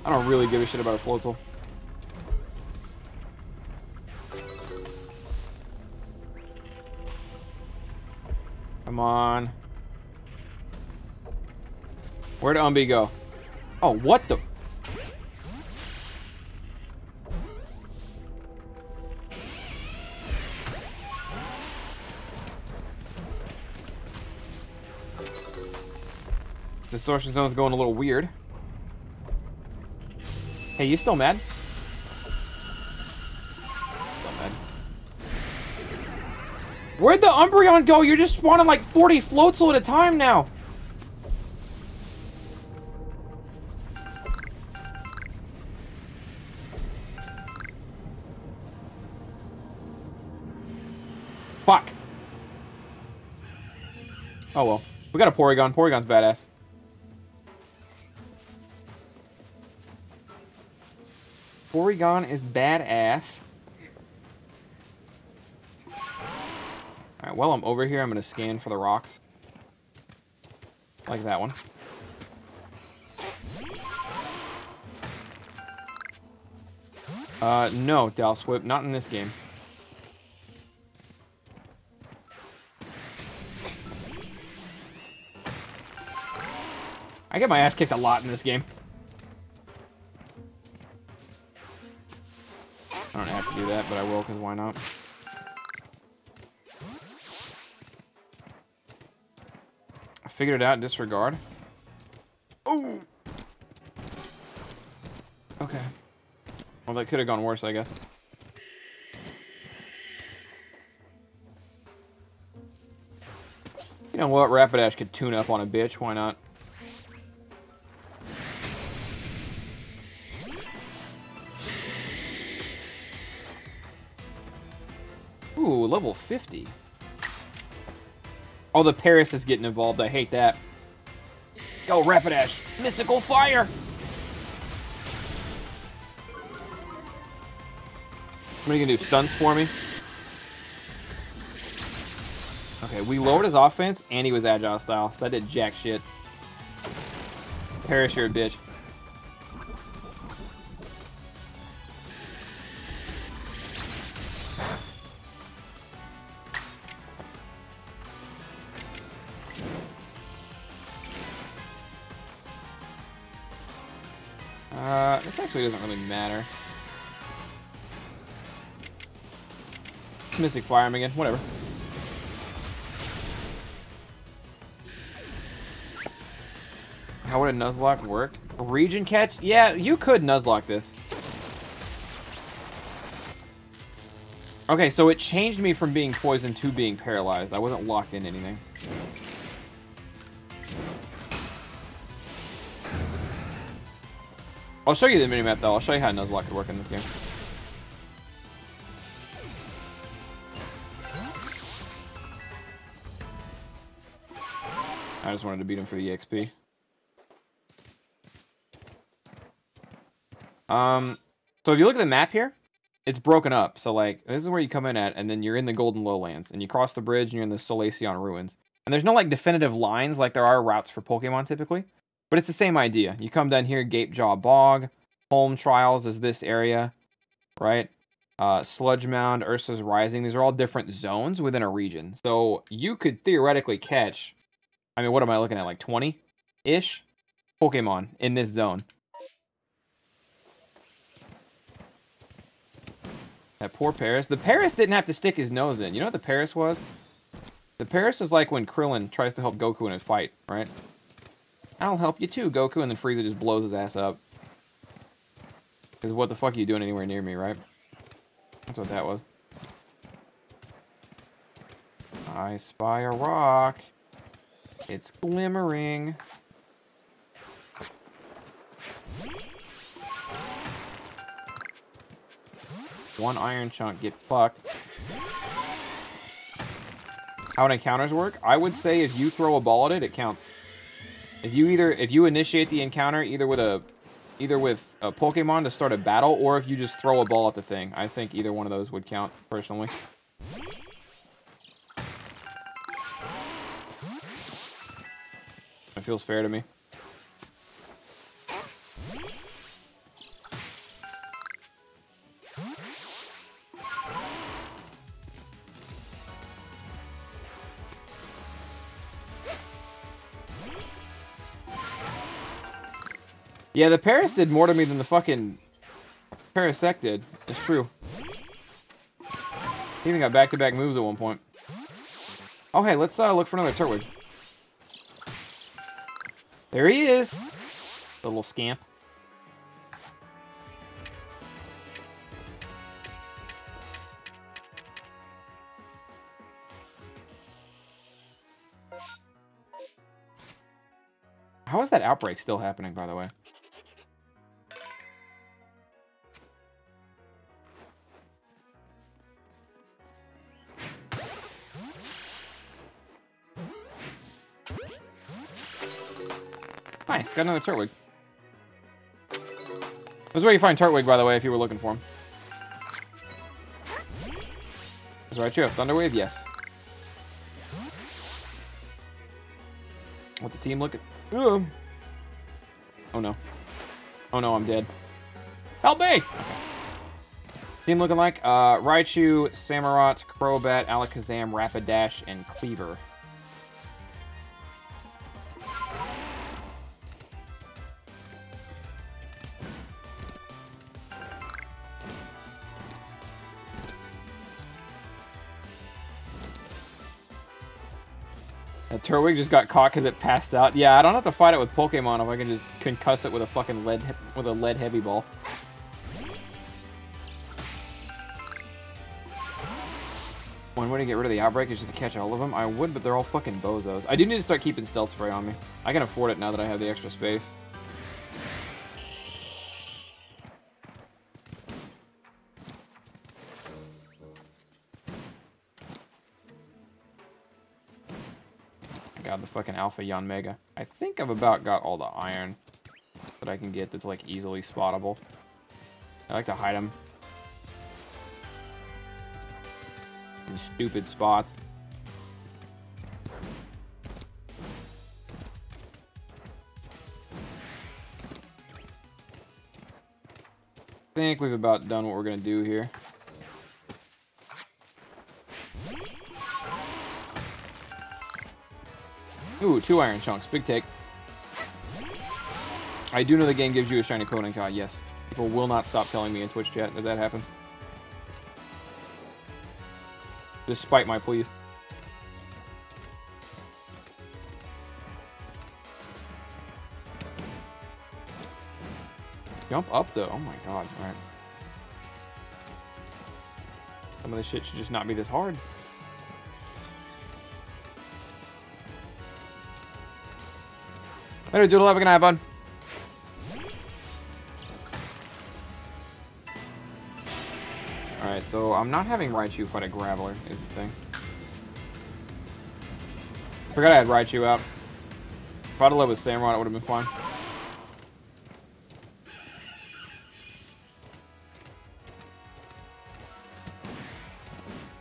I don't really give a shit about a Floatzel. Come on. Where'd Umby go? Oh, what the? Distortion zone's going a little weird. Hey, you still mad? Still mad. Where'd the Umbreon go? You're just spawning like 40 Floatzel at a time now. Fuck. Oh well. We got a Porygon. Porygon's badass. Porygon is badass. Alright, while I'm over here, I'm going to scan for the rocks. Like that one. No, Dowswip, not in this game. I get my ass kicked a lot in this game. I don't have to do that, but I will, because why not? I figured it out. Disregard. Oh! Okay. Well, that could have gone worse, I guess. You know what? Rapidash could tune up on a bitch. Why not? Ooh, level 50. Oh, the Paris is getting involved. I hate that. Go, Rapidash! Mystical Fire! What are you gonna do? Stunts for me? Okay, we lowered his offense, and he was agile style, so that did jack shit. Paris, you're a bitch. This actually doesn't really matter. Mystic Fire him again, whatever. How would a Nuzlocke work? Region catch? Yeah, you could Nuzlocke this. Okay, so it changed me from being poisoned to being paralyzed. I wasn't locked in anything. I'll show you the minimap, though. I'll show you how Nuzlocke could work in this game. I just wanted to beat him for the EXP. So if you look at the map here, it's broken up. So, like, this is where you come in at, and then you're in the Golden Lowlands, and you cross the bridge, and you're in the Glaceon Ruins. And there's no, like, definitive lines like there are routes for Pokemon, typically. But it's the same idea. You come down here, Gapejaw Bog, Holm Trials is this area, right? Sludge Mound, Ursa's Rising. These are all different zones within a region. So you could theoretically catch, I mean, what am I looking at? Like 20-ish Pokemon in this zone. That poor Paris. The Paris didn't have to stick his nose in. You know what the Paris was? The Paris is like when Krillin tries to help Goku in a fight, right? I'll help you too, Goku, and then Frieza just blows his ass up. Because what the fuck are you doing anywhere near me, right? That's what that was. I spy a rock. It's glimmering. One iron chunk, get fucked. How do encounters work? I would say if you throw a ball at it, it counts. If you initiate the encounter either with a Pokemon to start a battle, or if you just throw a ball at the thing, I think either one of those would count personally. It feels fair to me. Yeah, the Paris did more to me than the fucking Parasect did. It's true. He even got back-to-back moves at one point. Oh, hey, let's look for another Turtwig. There he is! The little scamp. How is that outbreak still happening, by the way? Nice, got another Turtwig. This is where you find Turtwig, by the way, if you were looking for him. Is Raichu a Thunder Wave? Yes. What's the team looking? Ooh. Oh no. Oh no, I'm dead. Help me! Okay. Team looking like Raichu, Samurott, Crobat, Alakazam, Rapidash, and Cleaver. Turtwig just got caught because it passed out. Yeah, I don't have to fight it with Pokemon if I can just concuss it with a fucking lead heavy ball. One way to get rid of the outbreak is just to catch all of them. I would, but they're all fucking bozos. I do need to start keeping Stealth Spray on me. I can afford it now that I have the extra space. God, the fucking Alpha Yon Mega. I think I've about got all the iron that I can get that's like easily spottable. I like to hide them in stupid spots. I think we've about done what we're gonna do here. Ooh, 2 iron chunks. Big take. I do know the game gives you a shiny Koninkai, yes. People will not stop telling me in Twitch chat that that happens. Despite my pleas. Jump up, though. Oh, my God. All right. Some of this shit should just not be this hard. Later, Doodle. Have a good night, bud. Alright, so I'm not having Raichu fight a Graveler, is the thing. Forgot I had Raichu out. If I'd have led with Samurott, it would have been fine.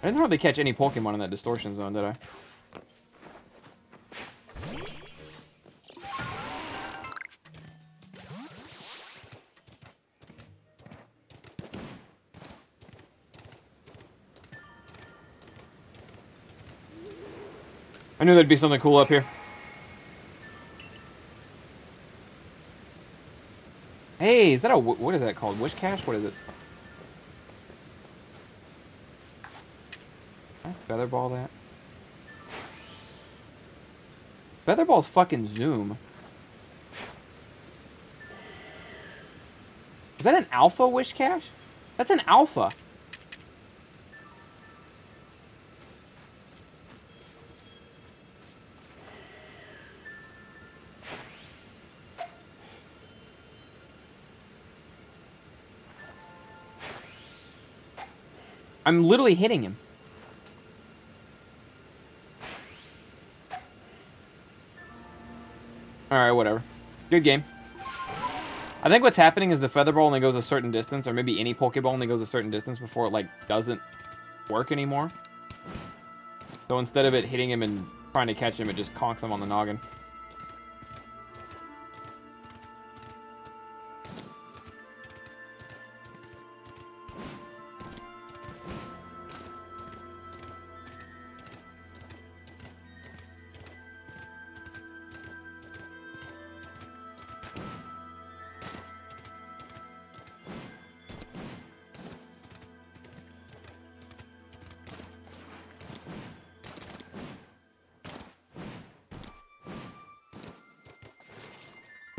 I didn't hardly catch any Pokemon in that distortion zone, did I? I knew there'd be something cool up here. Hey, is that a... What is that called? Wish Cache? What is it? Can I Feather Ball that? Feather Ball's fucking Zoom. Is that an Alpha Wish Cache? That's an Alpha. I'm literally hitting him. All Alright, whatever. Good game. I think what's happening is the Feather Ball only goes a certain distance, or maybe any Pokeball only goes a certain distance before it, like, doesn't work anymore. So instead of it hitting him and trying to catch him, it just conks him on the noggin.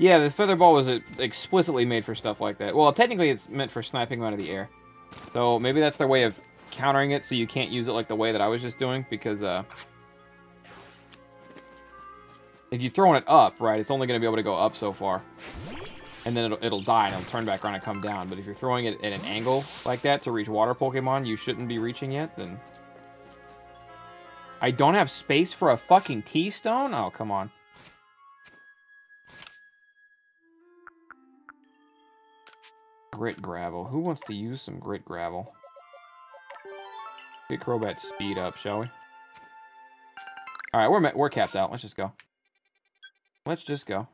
Yeah, the Feather Ball was explicitly made for stuff like that. Well, technically it's meant for sniping them out of the air. So maybe that's their way of countering it, so you can't use it like the way that I was just doing, because if you're throwing it up, right, it's only going to be able to go up so far. And then it'll die, and it'll turn back around and come down. But if you're throwing it at an angle like that to reach water Pokemon you shouldn't be reaching yet, then... I don't have space for a fucking T-Stone? Oh, come on. Grit Gravel. Who wants to use some Grit Gravel? Get Crobat speed up, shall we? Alright, we're capped out. Let's just go. Let's just go.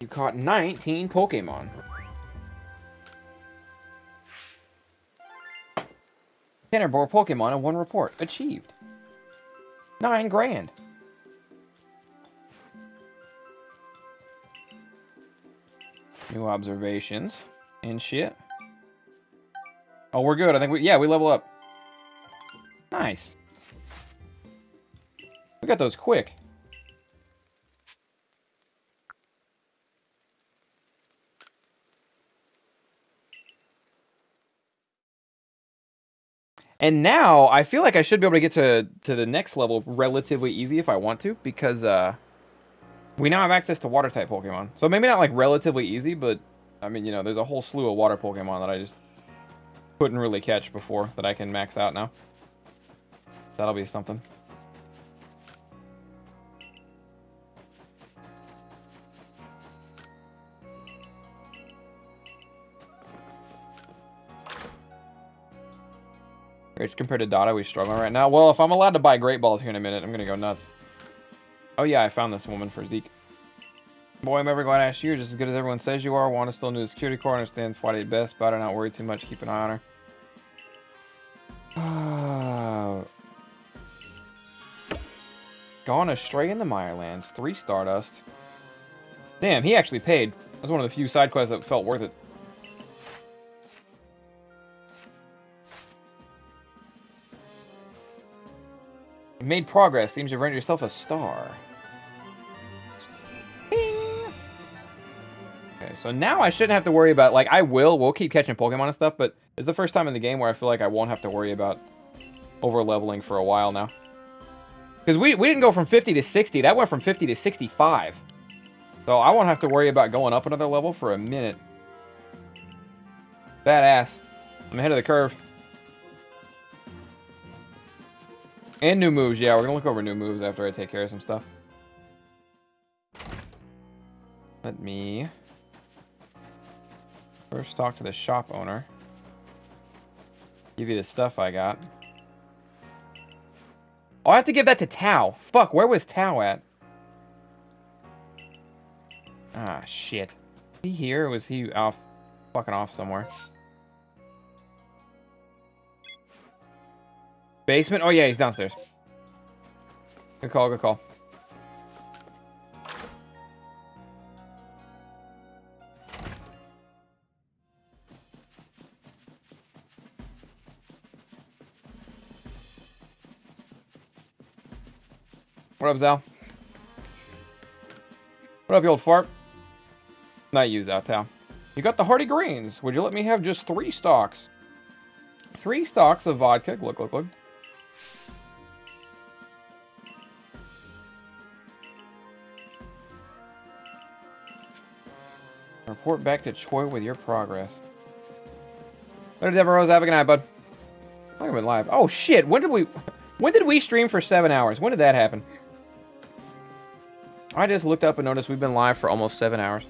You caught 19 Pokemon. Ten or more Pokemon in one report. Achieved. 9 grand. New observations and shit. Oh, we're good. I think we level up. Nice. We got those quick. And now, I feel like I should be able to get to the next level relatively easy if I want to, because we now have access to Water-type Pokemon. So maybe not, like, relatively easy, but, I mean, you know, there's a whole slew of Water Pokemon that I just couldn't really catch before that I can max out now. That'll be something. Compared to Dada, we struggle right now. Well, if I'm allowed to buy Great Balls here in a minute, I'm going to go nuts. Oh, yeah, I found this woman for Zeke. Boy, I'm ever glad I asked you. You're just as good as everyone says you are. Wanda's still new to security core. Understands fight at best. Better not worry too much. Keep an eye on her. Gone astray in the Mirelands. 3 Stardust. Damn, he actually paid. That was one of the few side quests that felt worth it. You made progress. Seems you've earned yourself a star. Bing! Okay, so now I shouldn't have to worry about, like, we'll keep catching Pokemon and stuff, but it's the first time in the game where I feel like I won't have to worry about over-leveling for a while now. Because we didn't go from 50 to 60. That went from 50 to 65. So I won't have to worry about going up another level for a minute. Badass. I'm ahead of the curve. And new moves, yeah, we're gonna look over new moves after I take care of some stuff. Let me first talk to the shop owner. Give you the stuff I got. Oh, I have to give that to Tao. Fuck, where was Tao at? Ah, shit. Was he here or was he off, fucking off somewhere? Basement? Oh, yeah, he's downstairs. Good call, good call. What up, Zal? What up, you old fart? Not you, Zal Tao. You got the Hardy Greens. Would you let me have just 3 stocks? 3 stocks of vodka. Look, look, look. Report back to Choi with your progress. Later, Devin Rose. Have a good night, bud. I went live. Oh shit! When did we stream for 7 hours? When did that happen? I just looked up and noticed we've been live for almost 7 hours.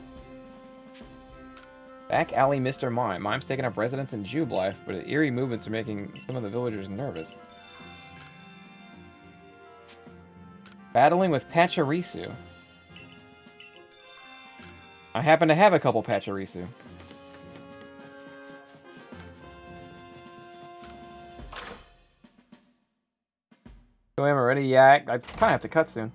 Back alley Mr. Mime. Mime's taking up residence in Jube life, but the eerie movements are making some of the villagers nervous. Battling with Pachirisu. I happen to have a couple Pachirisu. So I'm already, yeah, I kind of have to cut soon.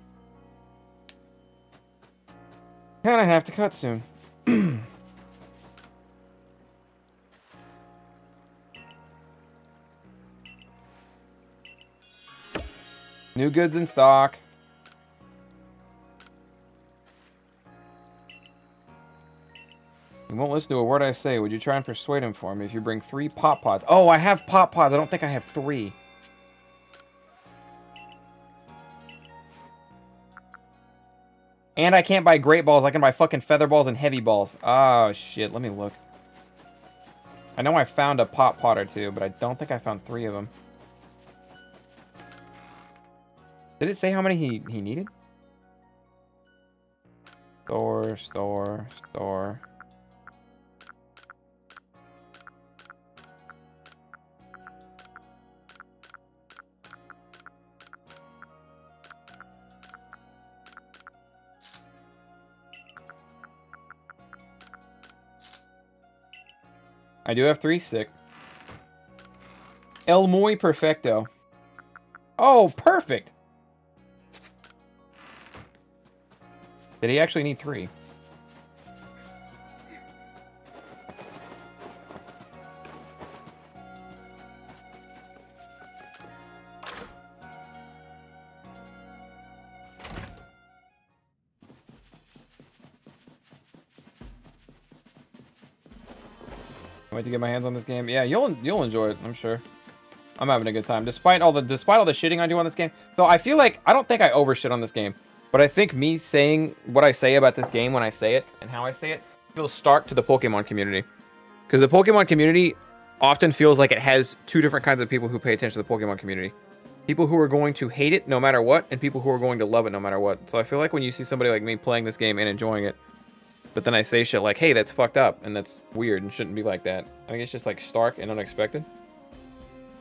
New goods in stock. He won't listen to a word I say. Would you try and persuade him for me if you bring 3 Pot Pots? Oh, I have Pot Pots. I don't think I have 3. And I can't buy Great Balls. I can buy fucking Feather Balls and Heavy Balls. Oh, shit. Let me look. I know I found a Pot Pot or 2, but I don't think I found 3 of them. Did it say how many he needed? Store, store, store. I do have 3 sick. El Muy Perfecto. Oh, perfect! Did he actually need 3? Wait to get my hands on this game. Yeah, you'll enjoy it, I'm sure. I'm having a good time, despite all the shitting I do on this game. So I feel like I don't think I overshit on this game, but I think me saying what I say about this game when I say it and how I say it feels stark to the Pokemon community, because the Pokemon community often feels like it has 2 different kinds of people who pay attention to the Pokemon community: people who are going to hate it no matter what, and people who are going to love it no matter what. So I feel like when you see somebody like me playing this game and enjoying it, but then I say shit like, hey, that's fucked up, and that's weird, and shouldn't be like that. I think it's just, like, stark and unexpected.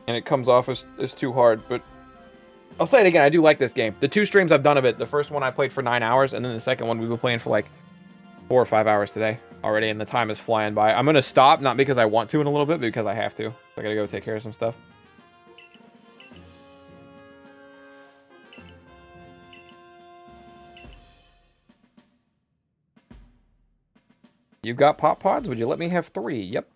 And it comes off as too hard, but... I'll say it again, I do like this game. The 2 streams I've done of it, the first one I played for 9 hours, and then the second one we've been playing for, like, 4 or 5 hours today already, and the time is flying by. I'm gonna stop, not because I want to in a little bit, but because I have to. I gotta go take care of some stuff. You've got Pot Pods? Would you let me have 3? Yep.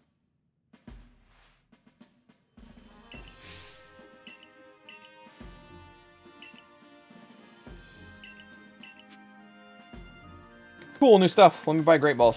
Cool, new stuff. Let me buy Great Balls.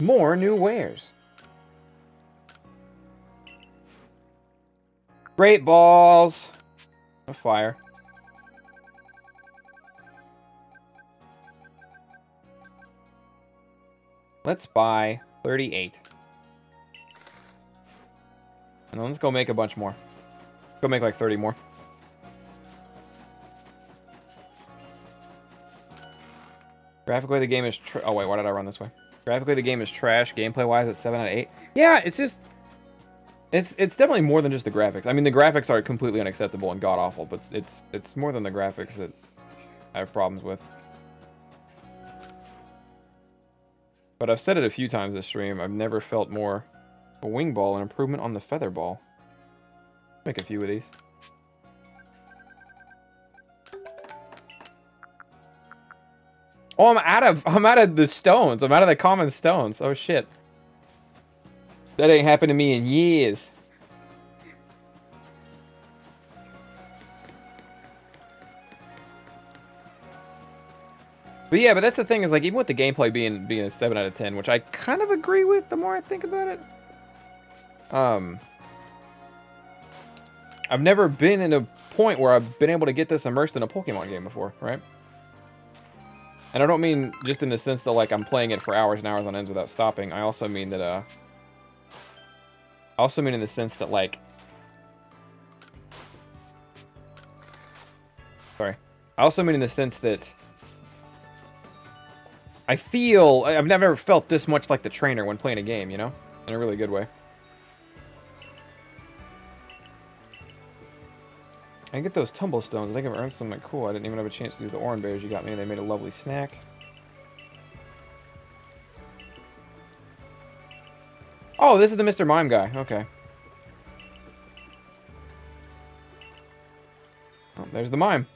More new wares. Great Balls. A fire. Let's buy 38. And let's go make a bunch more. Go make like 30 more. Graphically, the game is... Oh, wait, why did I run this way? Graphically, the game is trash. Gameplay-wise, it's 7 out of 8. Yeah, it's just... It's definitely more than just the graphics. I mean, the graphics are completely unacceptable and god-awful, but it's more than the graphics that I have problems with. But I've said it a few times this stream. I've never felt more a Wing Ball, an improvement on the Feather Ball. Make a few of these. Oh, I'm out of the stones. I'm out of the common stones. Oh shit. That ain't happened to me in years. But yeah, but that's the thing is, like, even with the gameplay being a 7 out of 10, which I kind of agree with the more I think about it. I've never been in a point where I've been able to get this immersed in a Pokemon game before, right? And I don't mean just in the sense that, like, I'm playing it for hours and hours on ends without stopping. I also mean that, I also mean in the sense that, like... Sorry. I also mean in the sense that... I feel... I've never felt this much like the trainer when playing a game, you know? In a really good way. I get those Tumblestones. I think I've earned some, like, cool. I didn't even have a chance to use the orange berries you got me. They made a lovely snack. Oh, this is the Mr. Mime guy. Okay. Oh, there's the mime.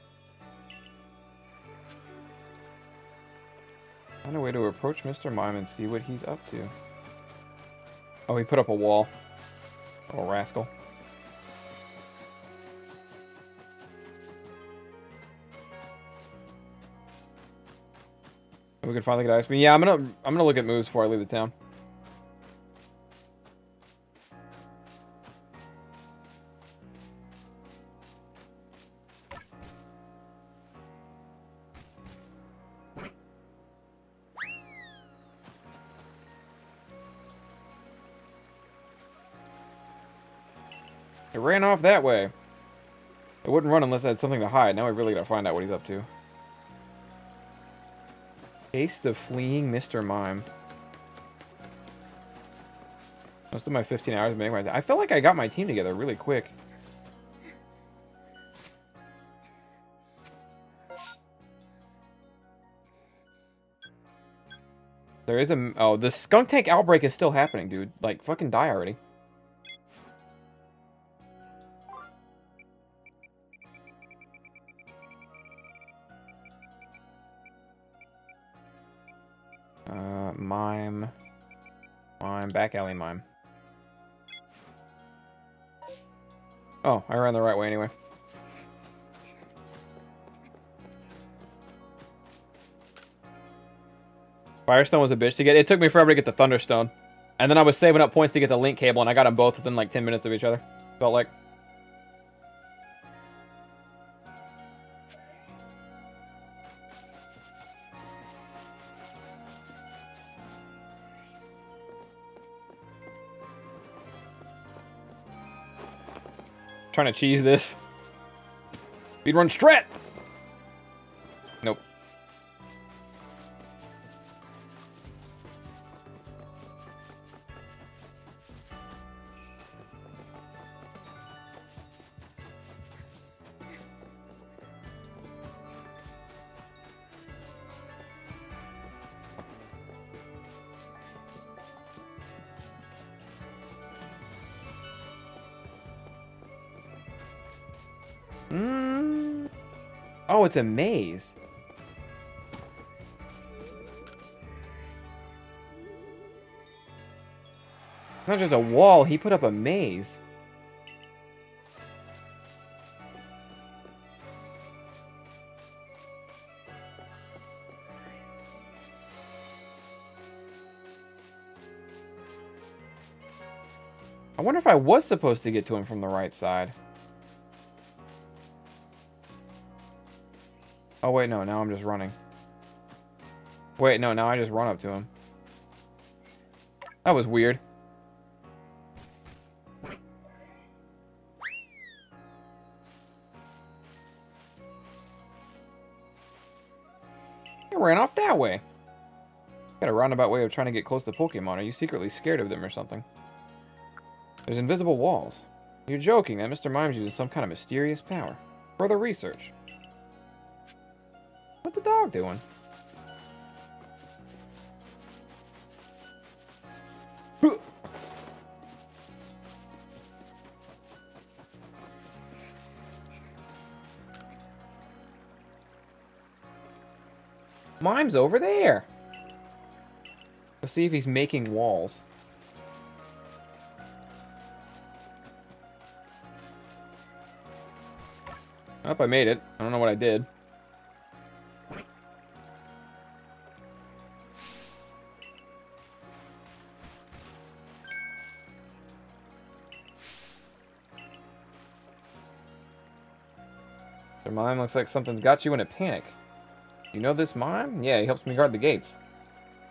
Find a way to approach Mr. Mime and see what he's up to. Oh, he put up a wall. Little rascal. We could finally get ice cream. Yeah, I'm gonna look at moves before I leave the town. It ran off that way. It wouldn't run unless it had something to hide. Now we really gotta find out what he's up to. Chase the fleeing Mr. Mime. Most of my 15 hours of making my... I felt like I got my team together really quick. There is a... Oh, the skunk tank outbreak is still happening, dude. Like, fucking die already. Mime. Mime. Back alley mime. Oh, I ran the right way anyway. Firestone was a bitch to get. It took me forever to get the Thunderstone. And then I was saving up points to get the Link Cable, and I got them both within like 10 minutes of each other. Felt like. Trying to cheese this. Speedrun strat! Nope. Oh, it's a maze. It's not just a wall, he put up a maze. I wonder if I was supposed to get to him from the right side. Oh, wait, no, now I'm just running. Wait, no, now I just run up to him. That was weird. It ran off that way. Got a roundabout way of trying to get close to Pokemon. Are you secretly scared of them or something? There's invisible walls. You're joking that Mr. Mimes uses some kind of mysterious power. Further research. What's the dog doing? Mime's over there. Let's see if he's making walls. Oh, I made it. I don't know what I did. mime looks like something's got you in a panic. You know this mime? Yeah, he helps me guard the gates.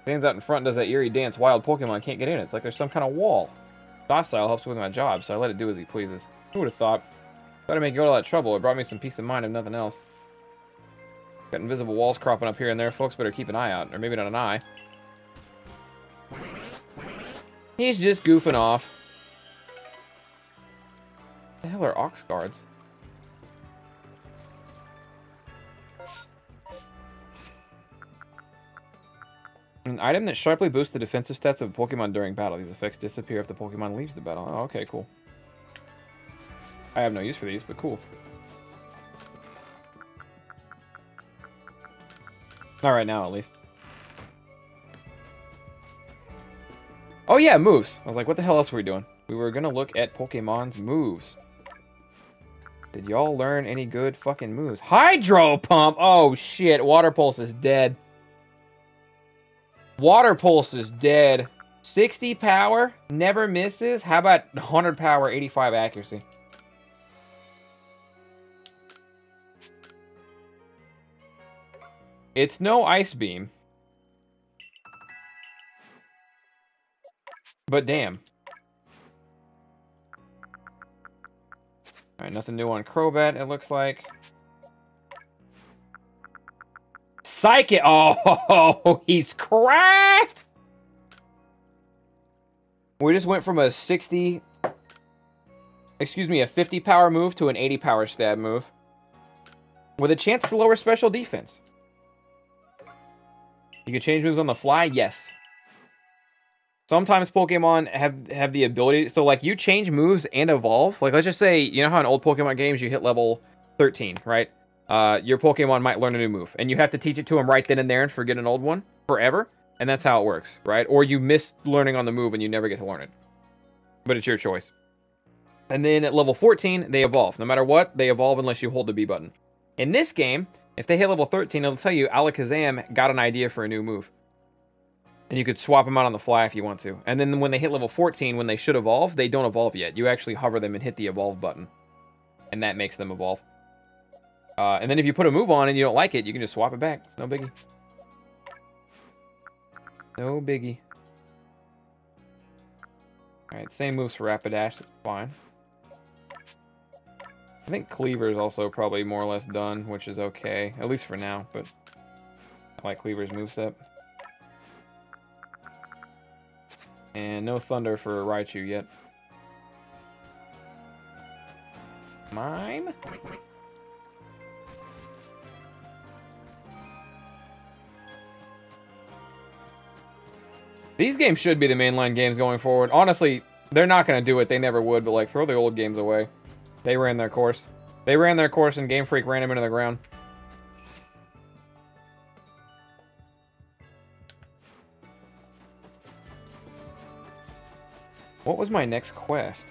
Stands out in front and does that eerie dance. Wild Pokemon can't get in. It's like there's some kind of wall. Docile helps with my job, so I let it do as he pleases. Who would have thought? Thought I'd make you go to all that trouble. It brought me some peace of mind if nothing else. Got invisible walls cropping up here and there. Folks better keep an eye out. Or maybe not an eye. He's just goofing off. What the hell are ox guards? An item that sharply boosts the defensive stats of a Pokemon during battle. These effects disappear if the Pokemon leaves the battle. Oh, okay, cool. I have no use for these, but cool. Not right now, at least. Oh yeah, moves. I was like, what the hell else were we doing? We were gonna look at Pokemon's moves. Did y'all learn any good fucking moves? Hydro Pump! Oh shit, Water Pulse is dead. Water Pulse is dead. 60 power, never misses. How about 100 power, 85 accuracy? It's no Ice Beam. But damn. Alright, nothing new on Crobat, it looks like. Psychic! Oh, he's cracked! We just went from a 50 power move to an 80 power stab move. With a chance to lower special defense. You can change moves on the fly? Yes. Sometimes Pokemon have the ability... So, like, you change moves and evolve. Like, let's just say... You know how in old Pokemon games you hit level 13, right? Your Pokemon might learn a new move. And you have to teach it to them right then and there and forget an old one forever. And that's how it works, right? Or you miss learning on the move and you never get to learn it. But it's your choice. And then at level 14, they evolve. No matter what, they evolve unless you hold the B button. In this game... If they hit level 13, it'll tell you Alakazam got an idea for a new move. And you could swap them out on the fly if you want to. And then when they hit level 14, when they should evolve, they don't evolve yet. You actually hover them and hit the evolve button. And that makes them evolve. And then if you put a move on and you don't like it, you can just swap it back. It's no biggie. No biggie. Alright, same moves for Rapidash. That's fine. I think Cleaver's also probably more or less done, which is okay. At least for now, but I like Cleaver's moveset. And no Thunder for Raichu yet. Mime? These games should be the mainline games going forward. Honestly, they're not going to do it. They never would, but like, throw the old games away. They ran their course. They ran their course and Game Freak ran him into the ground. What was my next quest?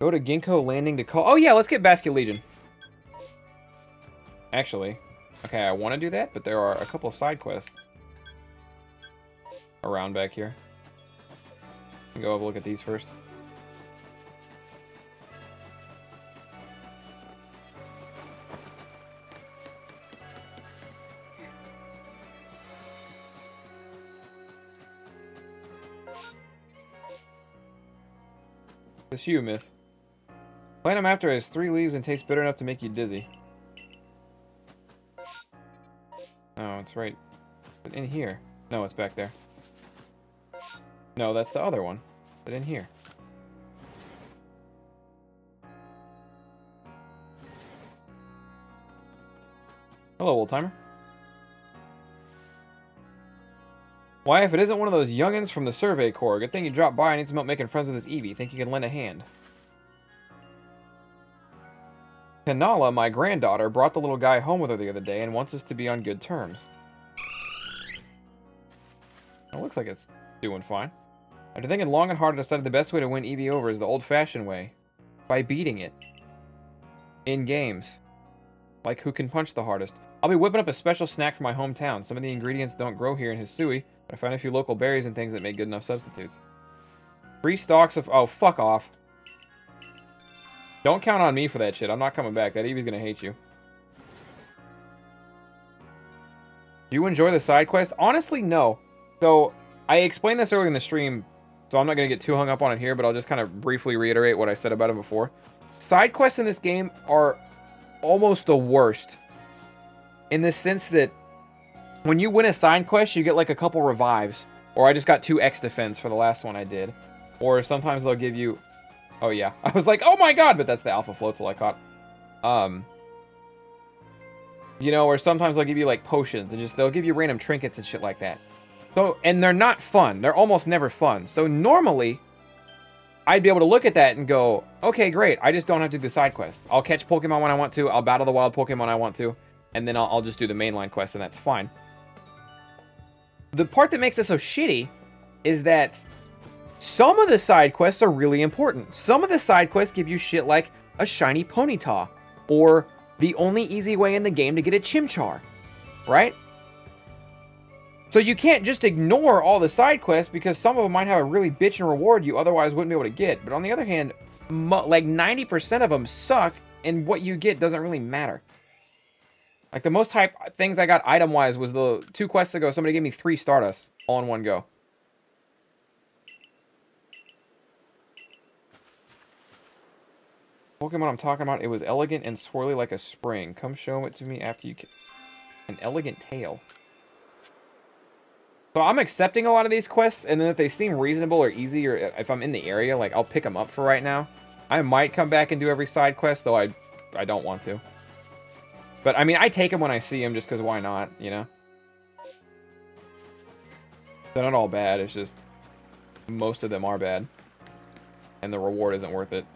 Go to Ginkgo Landing to call... Oh yeah, let's get Basket Legion. Actually, okay, I want to do that, but there are a couple side quests around back here. Go have a look at these first. It's you, miss. Plant him after it has 3 leaves and tastes bitter enough to make you dizzy. Oh, it's right in here. No, it's back there. No, that's the other one. But in here. Hello, old timer. Why, if it isn't one of those youngins from the Survey Corps, good thing you dropped by. I need some help making friends with this Eevee. Think you can lend a hand? Kanala, my granddaughter, brought the little guy home with her the other day and wants us to be on good terms. It looks like it's doing fine. After thinking long and hard, I decided the best way to win Eevee over is the old-fashioned way. By beating it. In games. Like who can punch the hardest. I'll be whipping up a special snack for my hometown. Some of the ingredients don't grow here in Hisui, but I found a few local berries and things that make good enough substitutes. Three stocks of... Oh, fuck off. Don't count on me for that shit. I'm not coming back. That Eevee's gonna hate you. Do you enjoy the side quest? Honestly, no. So, I explained this earlier in the stream, so I'm not gonna get too hung up on it here, but I'll just kind of briefly reiterate what I said about it before. Side quests in this game are almost the worst. In the sense that when you win a side quest, you get like a couple revives. Or I just got 2 X defense for the last one I did. Or sometimes they'll give you... Oh, yeah. I was like, oh my god! But that's the Alpha Floatzel I caught. You know, or sometimes they'll give you, like, potions. And just, they'll give you random trinkets and shit like that. So, and they're not fun. They're almost never fun. So, normally, I'd be able to look at that and go, okay, great. I just don't have to do the side quests. I'll catch Pokemon when I want to. I'll battle the wild Pokemon I want to. And then I'll just do the mainline quest, and that's fine. The part that makes it so shitty is that some of the side quests are really important. Some of the side quests give you shit like a shiny Ponyta, or the only easy way in the game to get a Chimchar, right? So you can't just ignore all the side quests, because some of them might have a really bitchin' reward you otherwise wouldn't be able to get. But on the other hand, like 90% of them suck, and what you get doesn't really matter. Like, the most hype things I got item-wise was the 2 quests ago, somebody gave me 3 Stardust all in one go. Pokemon I'm talking about, it was elegant and swirly like a spring. Come show it to me after you... An elegant tail. So I'm accepting a lot of these quests, and then if they seem reasonable or easy, or if I'm in the area, like, I'll pick them up for right now. I might come back and do every side quest, though I don't want to. But, I mean, I take them when I see them just because why not, you know? They're not all bad, it's just most of them are bad. And the reward isn't worth it.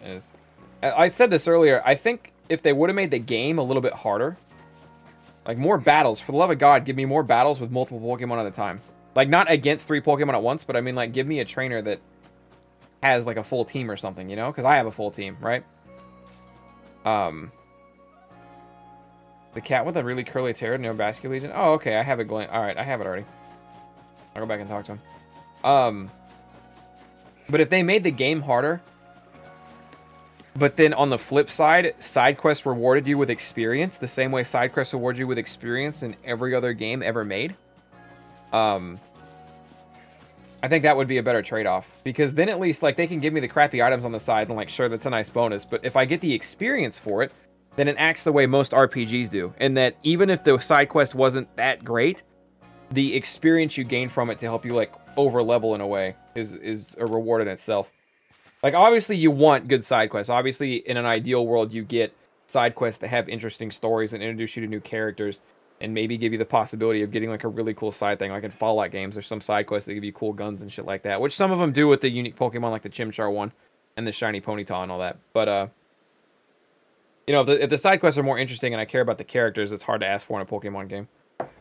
I said this earlier, I think if they would have made the game a little bit harder, like more battles, for the love of God, give me more battles with multiple Pokemon at a time. Like, not against 3 Pokemon at once, but I mean, like, give me a trainer that has, like, a full team or something, you know? Because I have a full team, right? The cat with a really curly tail, no basket legion. Oh, okay, I have it. Alright, I have it already. I'll go back and talk to him. But if they made the game harder, but then on the flip side, side quests rewarded you with experience, the same way side quests reward you with experience in every other game ever made, I think that would be a better trade-off. Because then at least, like, they can give me the crappy items on the side and, like, sure, that's a nice bonus. But if I get the experience for it, then it acts the way most RPGs do, in that even if the side quest wasn't that great, the experience you gain from it to help you, like, over-level in a way is a reward in itself. Like, obviously you want good side quests. Obviously, in an ideal world, you get side quests that have interesting stories and introduce you to new characters and maybe give you the possibility of getting, like, a really cool side thing. Like in Fallout games, there's some side quests that give you cool guns and shit like that, which some of them do with the unique Pokemon, like the Chimchar one and the shiny Ponyta and all that. But, you know, if the side quests are more interesting and I care about the characters, it's hard to ask for in a Pokemon game.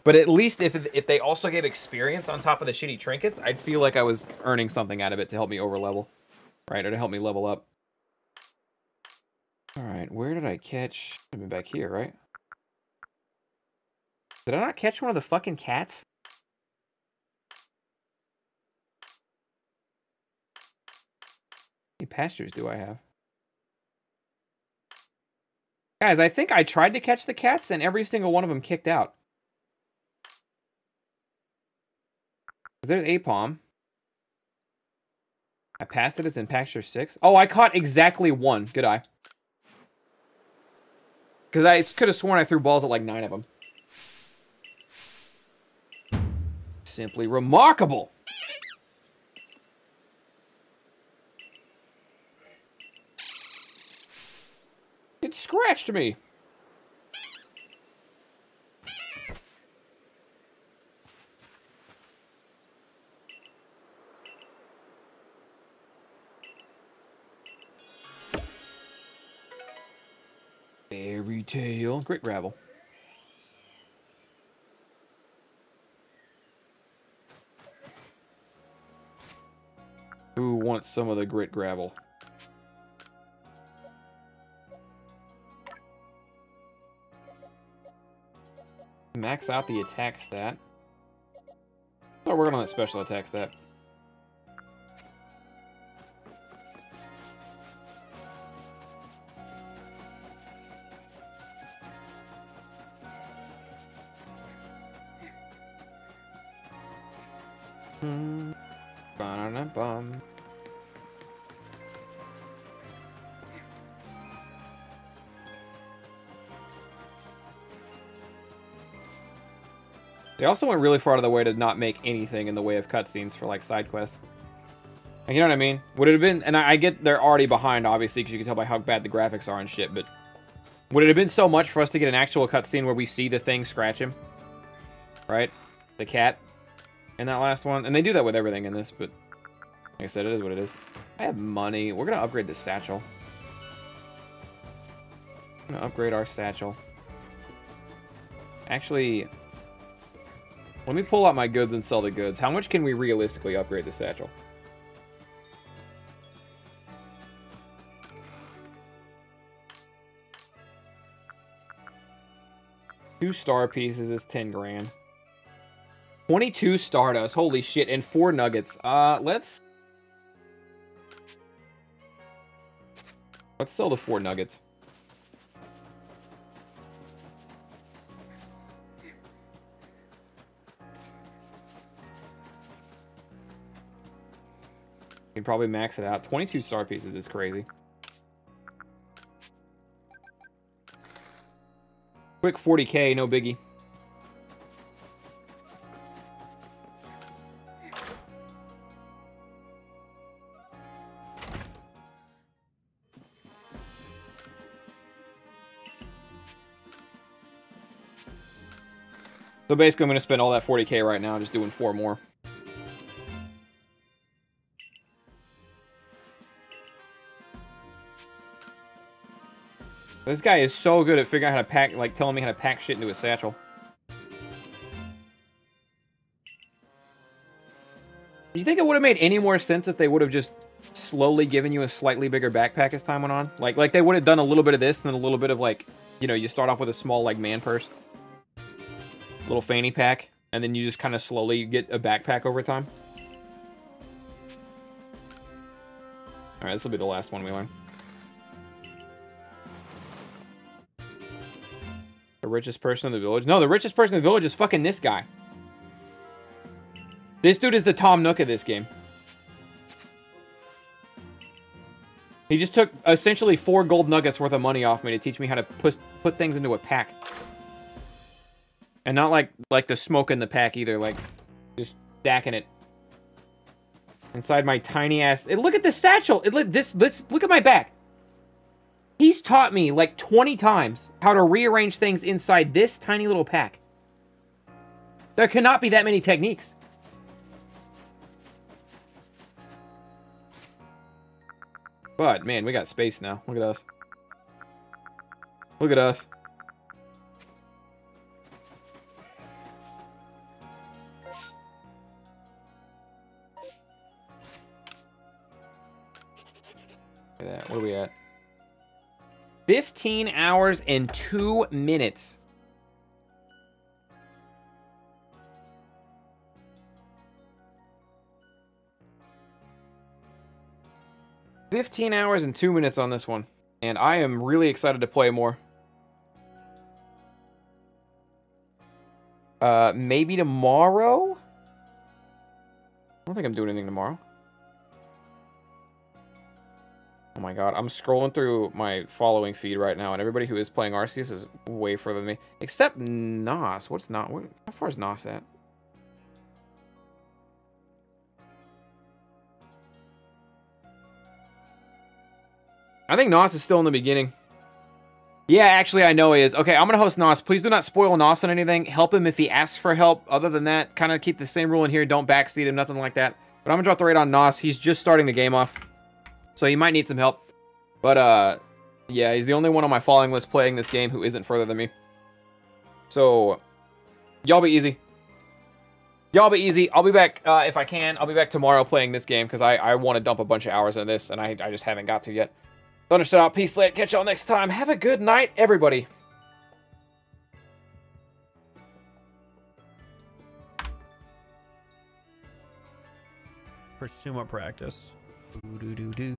But at least if they also gave experience on top of the shitty trinkets, I'd feel like I was earning something out of it to help me over-level. Right, or to help me level up. Alright, where did I catch... I've been back here, right? Did I not catch one of the fucking cats? How many pastures do I have? Guys, I think I tried to catch the cats, and every single one of them kicked out. There's Apom. I passed it. It's in pasture 6. Oh, I caught exactly 1. Good eye. Because I could have sworn I threw balls at like 9 of them. Simply remarkable. It scratched me. Fairy tale. Grit Gravel. Who wants some of the Grit Gravel? Max out the attack stat. Start working on that special attack stat. Ba-da-da-bum. They also went really far out of the way to not make anything in the way of cutscenes for, like, side quests. Like, you know what I mean? Would it have been... And I get they're already behind, obviously, because you can tell by how bad the graphics are and shit, but... Would it have been so much for us to get an actual cutscene where we see the thing scratch him? Right? The cat? In that last one? And they do that with everything in this, but... Like I said, it is what it is. I have money. We're gonna upgrade the satchel. I'm gonna upgrade our satchel. Actually... Let me pull out my goods and sell the goods. How much can we realistically upgrade the satchel? Two star pieces is 10 grand. 22 Stardust, holy shit, and 4 nuggets. Let's sell the 4 nuggets. You can probably max it out. 22 star pieces is crazy. Quick 40k, no biggie. So basically I'm going to spend all that 40k right now just doing 4 more. This guy is so good at figuring out how to pack, like, telling me how to pack shit into his satchel. Do you think it would have made any more sense if they would have just slowly given you a slightly bigger backpack as time went on? Like they would have done a little bit of this and then a little bit of, like, you know, you start off with a small, like, man purse. Little fanny pack. And then you just kind of slowly get a backpack over time. Alright, this will be the last one we learn. The richest person in the village? No, the richest person in the village is fucking this guy. This dude is the Tom Nook of this game. He just took essentially 4 gold nuggets worth of money off me to teach me how to put things into a pack. And not like the smoke in the pack either, like just stacking it. Inside my tiny ass... Hey, look at this satchel! Look at my back! He's taught me, like, 20 times how to rearrange things inside this tiny little pack. There cannot be that many techniques. But, man, we got space now. Look at us. Look at us. Look at that. Where are we at? 15 hours and 2 minutes. On this one. And I am really excited to play more. Maybe tomorrow? I don't think I'm doing anything tomorrow. Oh my god, I'm scrolling through my following feed right now, and everybody who is playing Arceus is way further than me. Except Nos. What's Nos? How far is Nos at? I think Nos is still in the beginning. Yeah, actually, I know he is. Okay, I'm gonna host Nos. Please do not spoil Nos on anything. Help him if he asks for help. Other than that, kind of keep the same rule in here. Don't backseat him, nothing like that. But I'm gonna drop the raid on Nos. He's just starting the game off. So you might need some help, but yeah, he's the only one on my following list playing this game who isn't further than me. So y'all be easy. Y'all be easy. I'll be back if I can. I'll be back tomorrow playing this game because I want to dump a bunch of hours into this and I just haven't got to yet. Thunderstone out. Peace, later. Catch y'all next time. Have a good night, everybody. For sumo practice. Do do do do.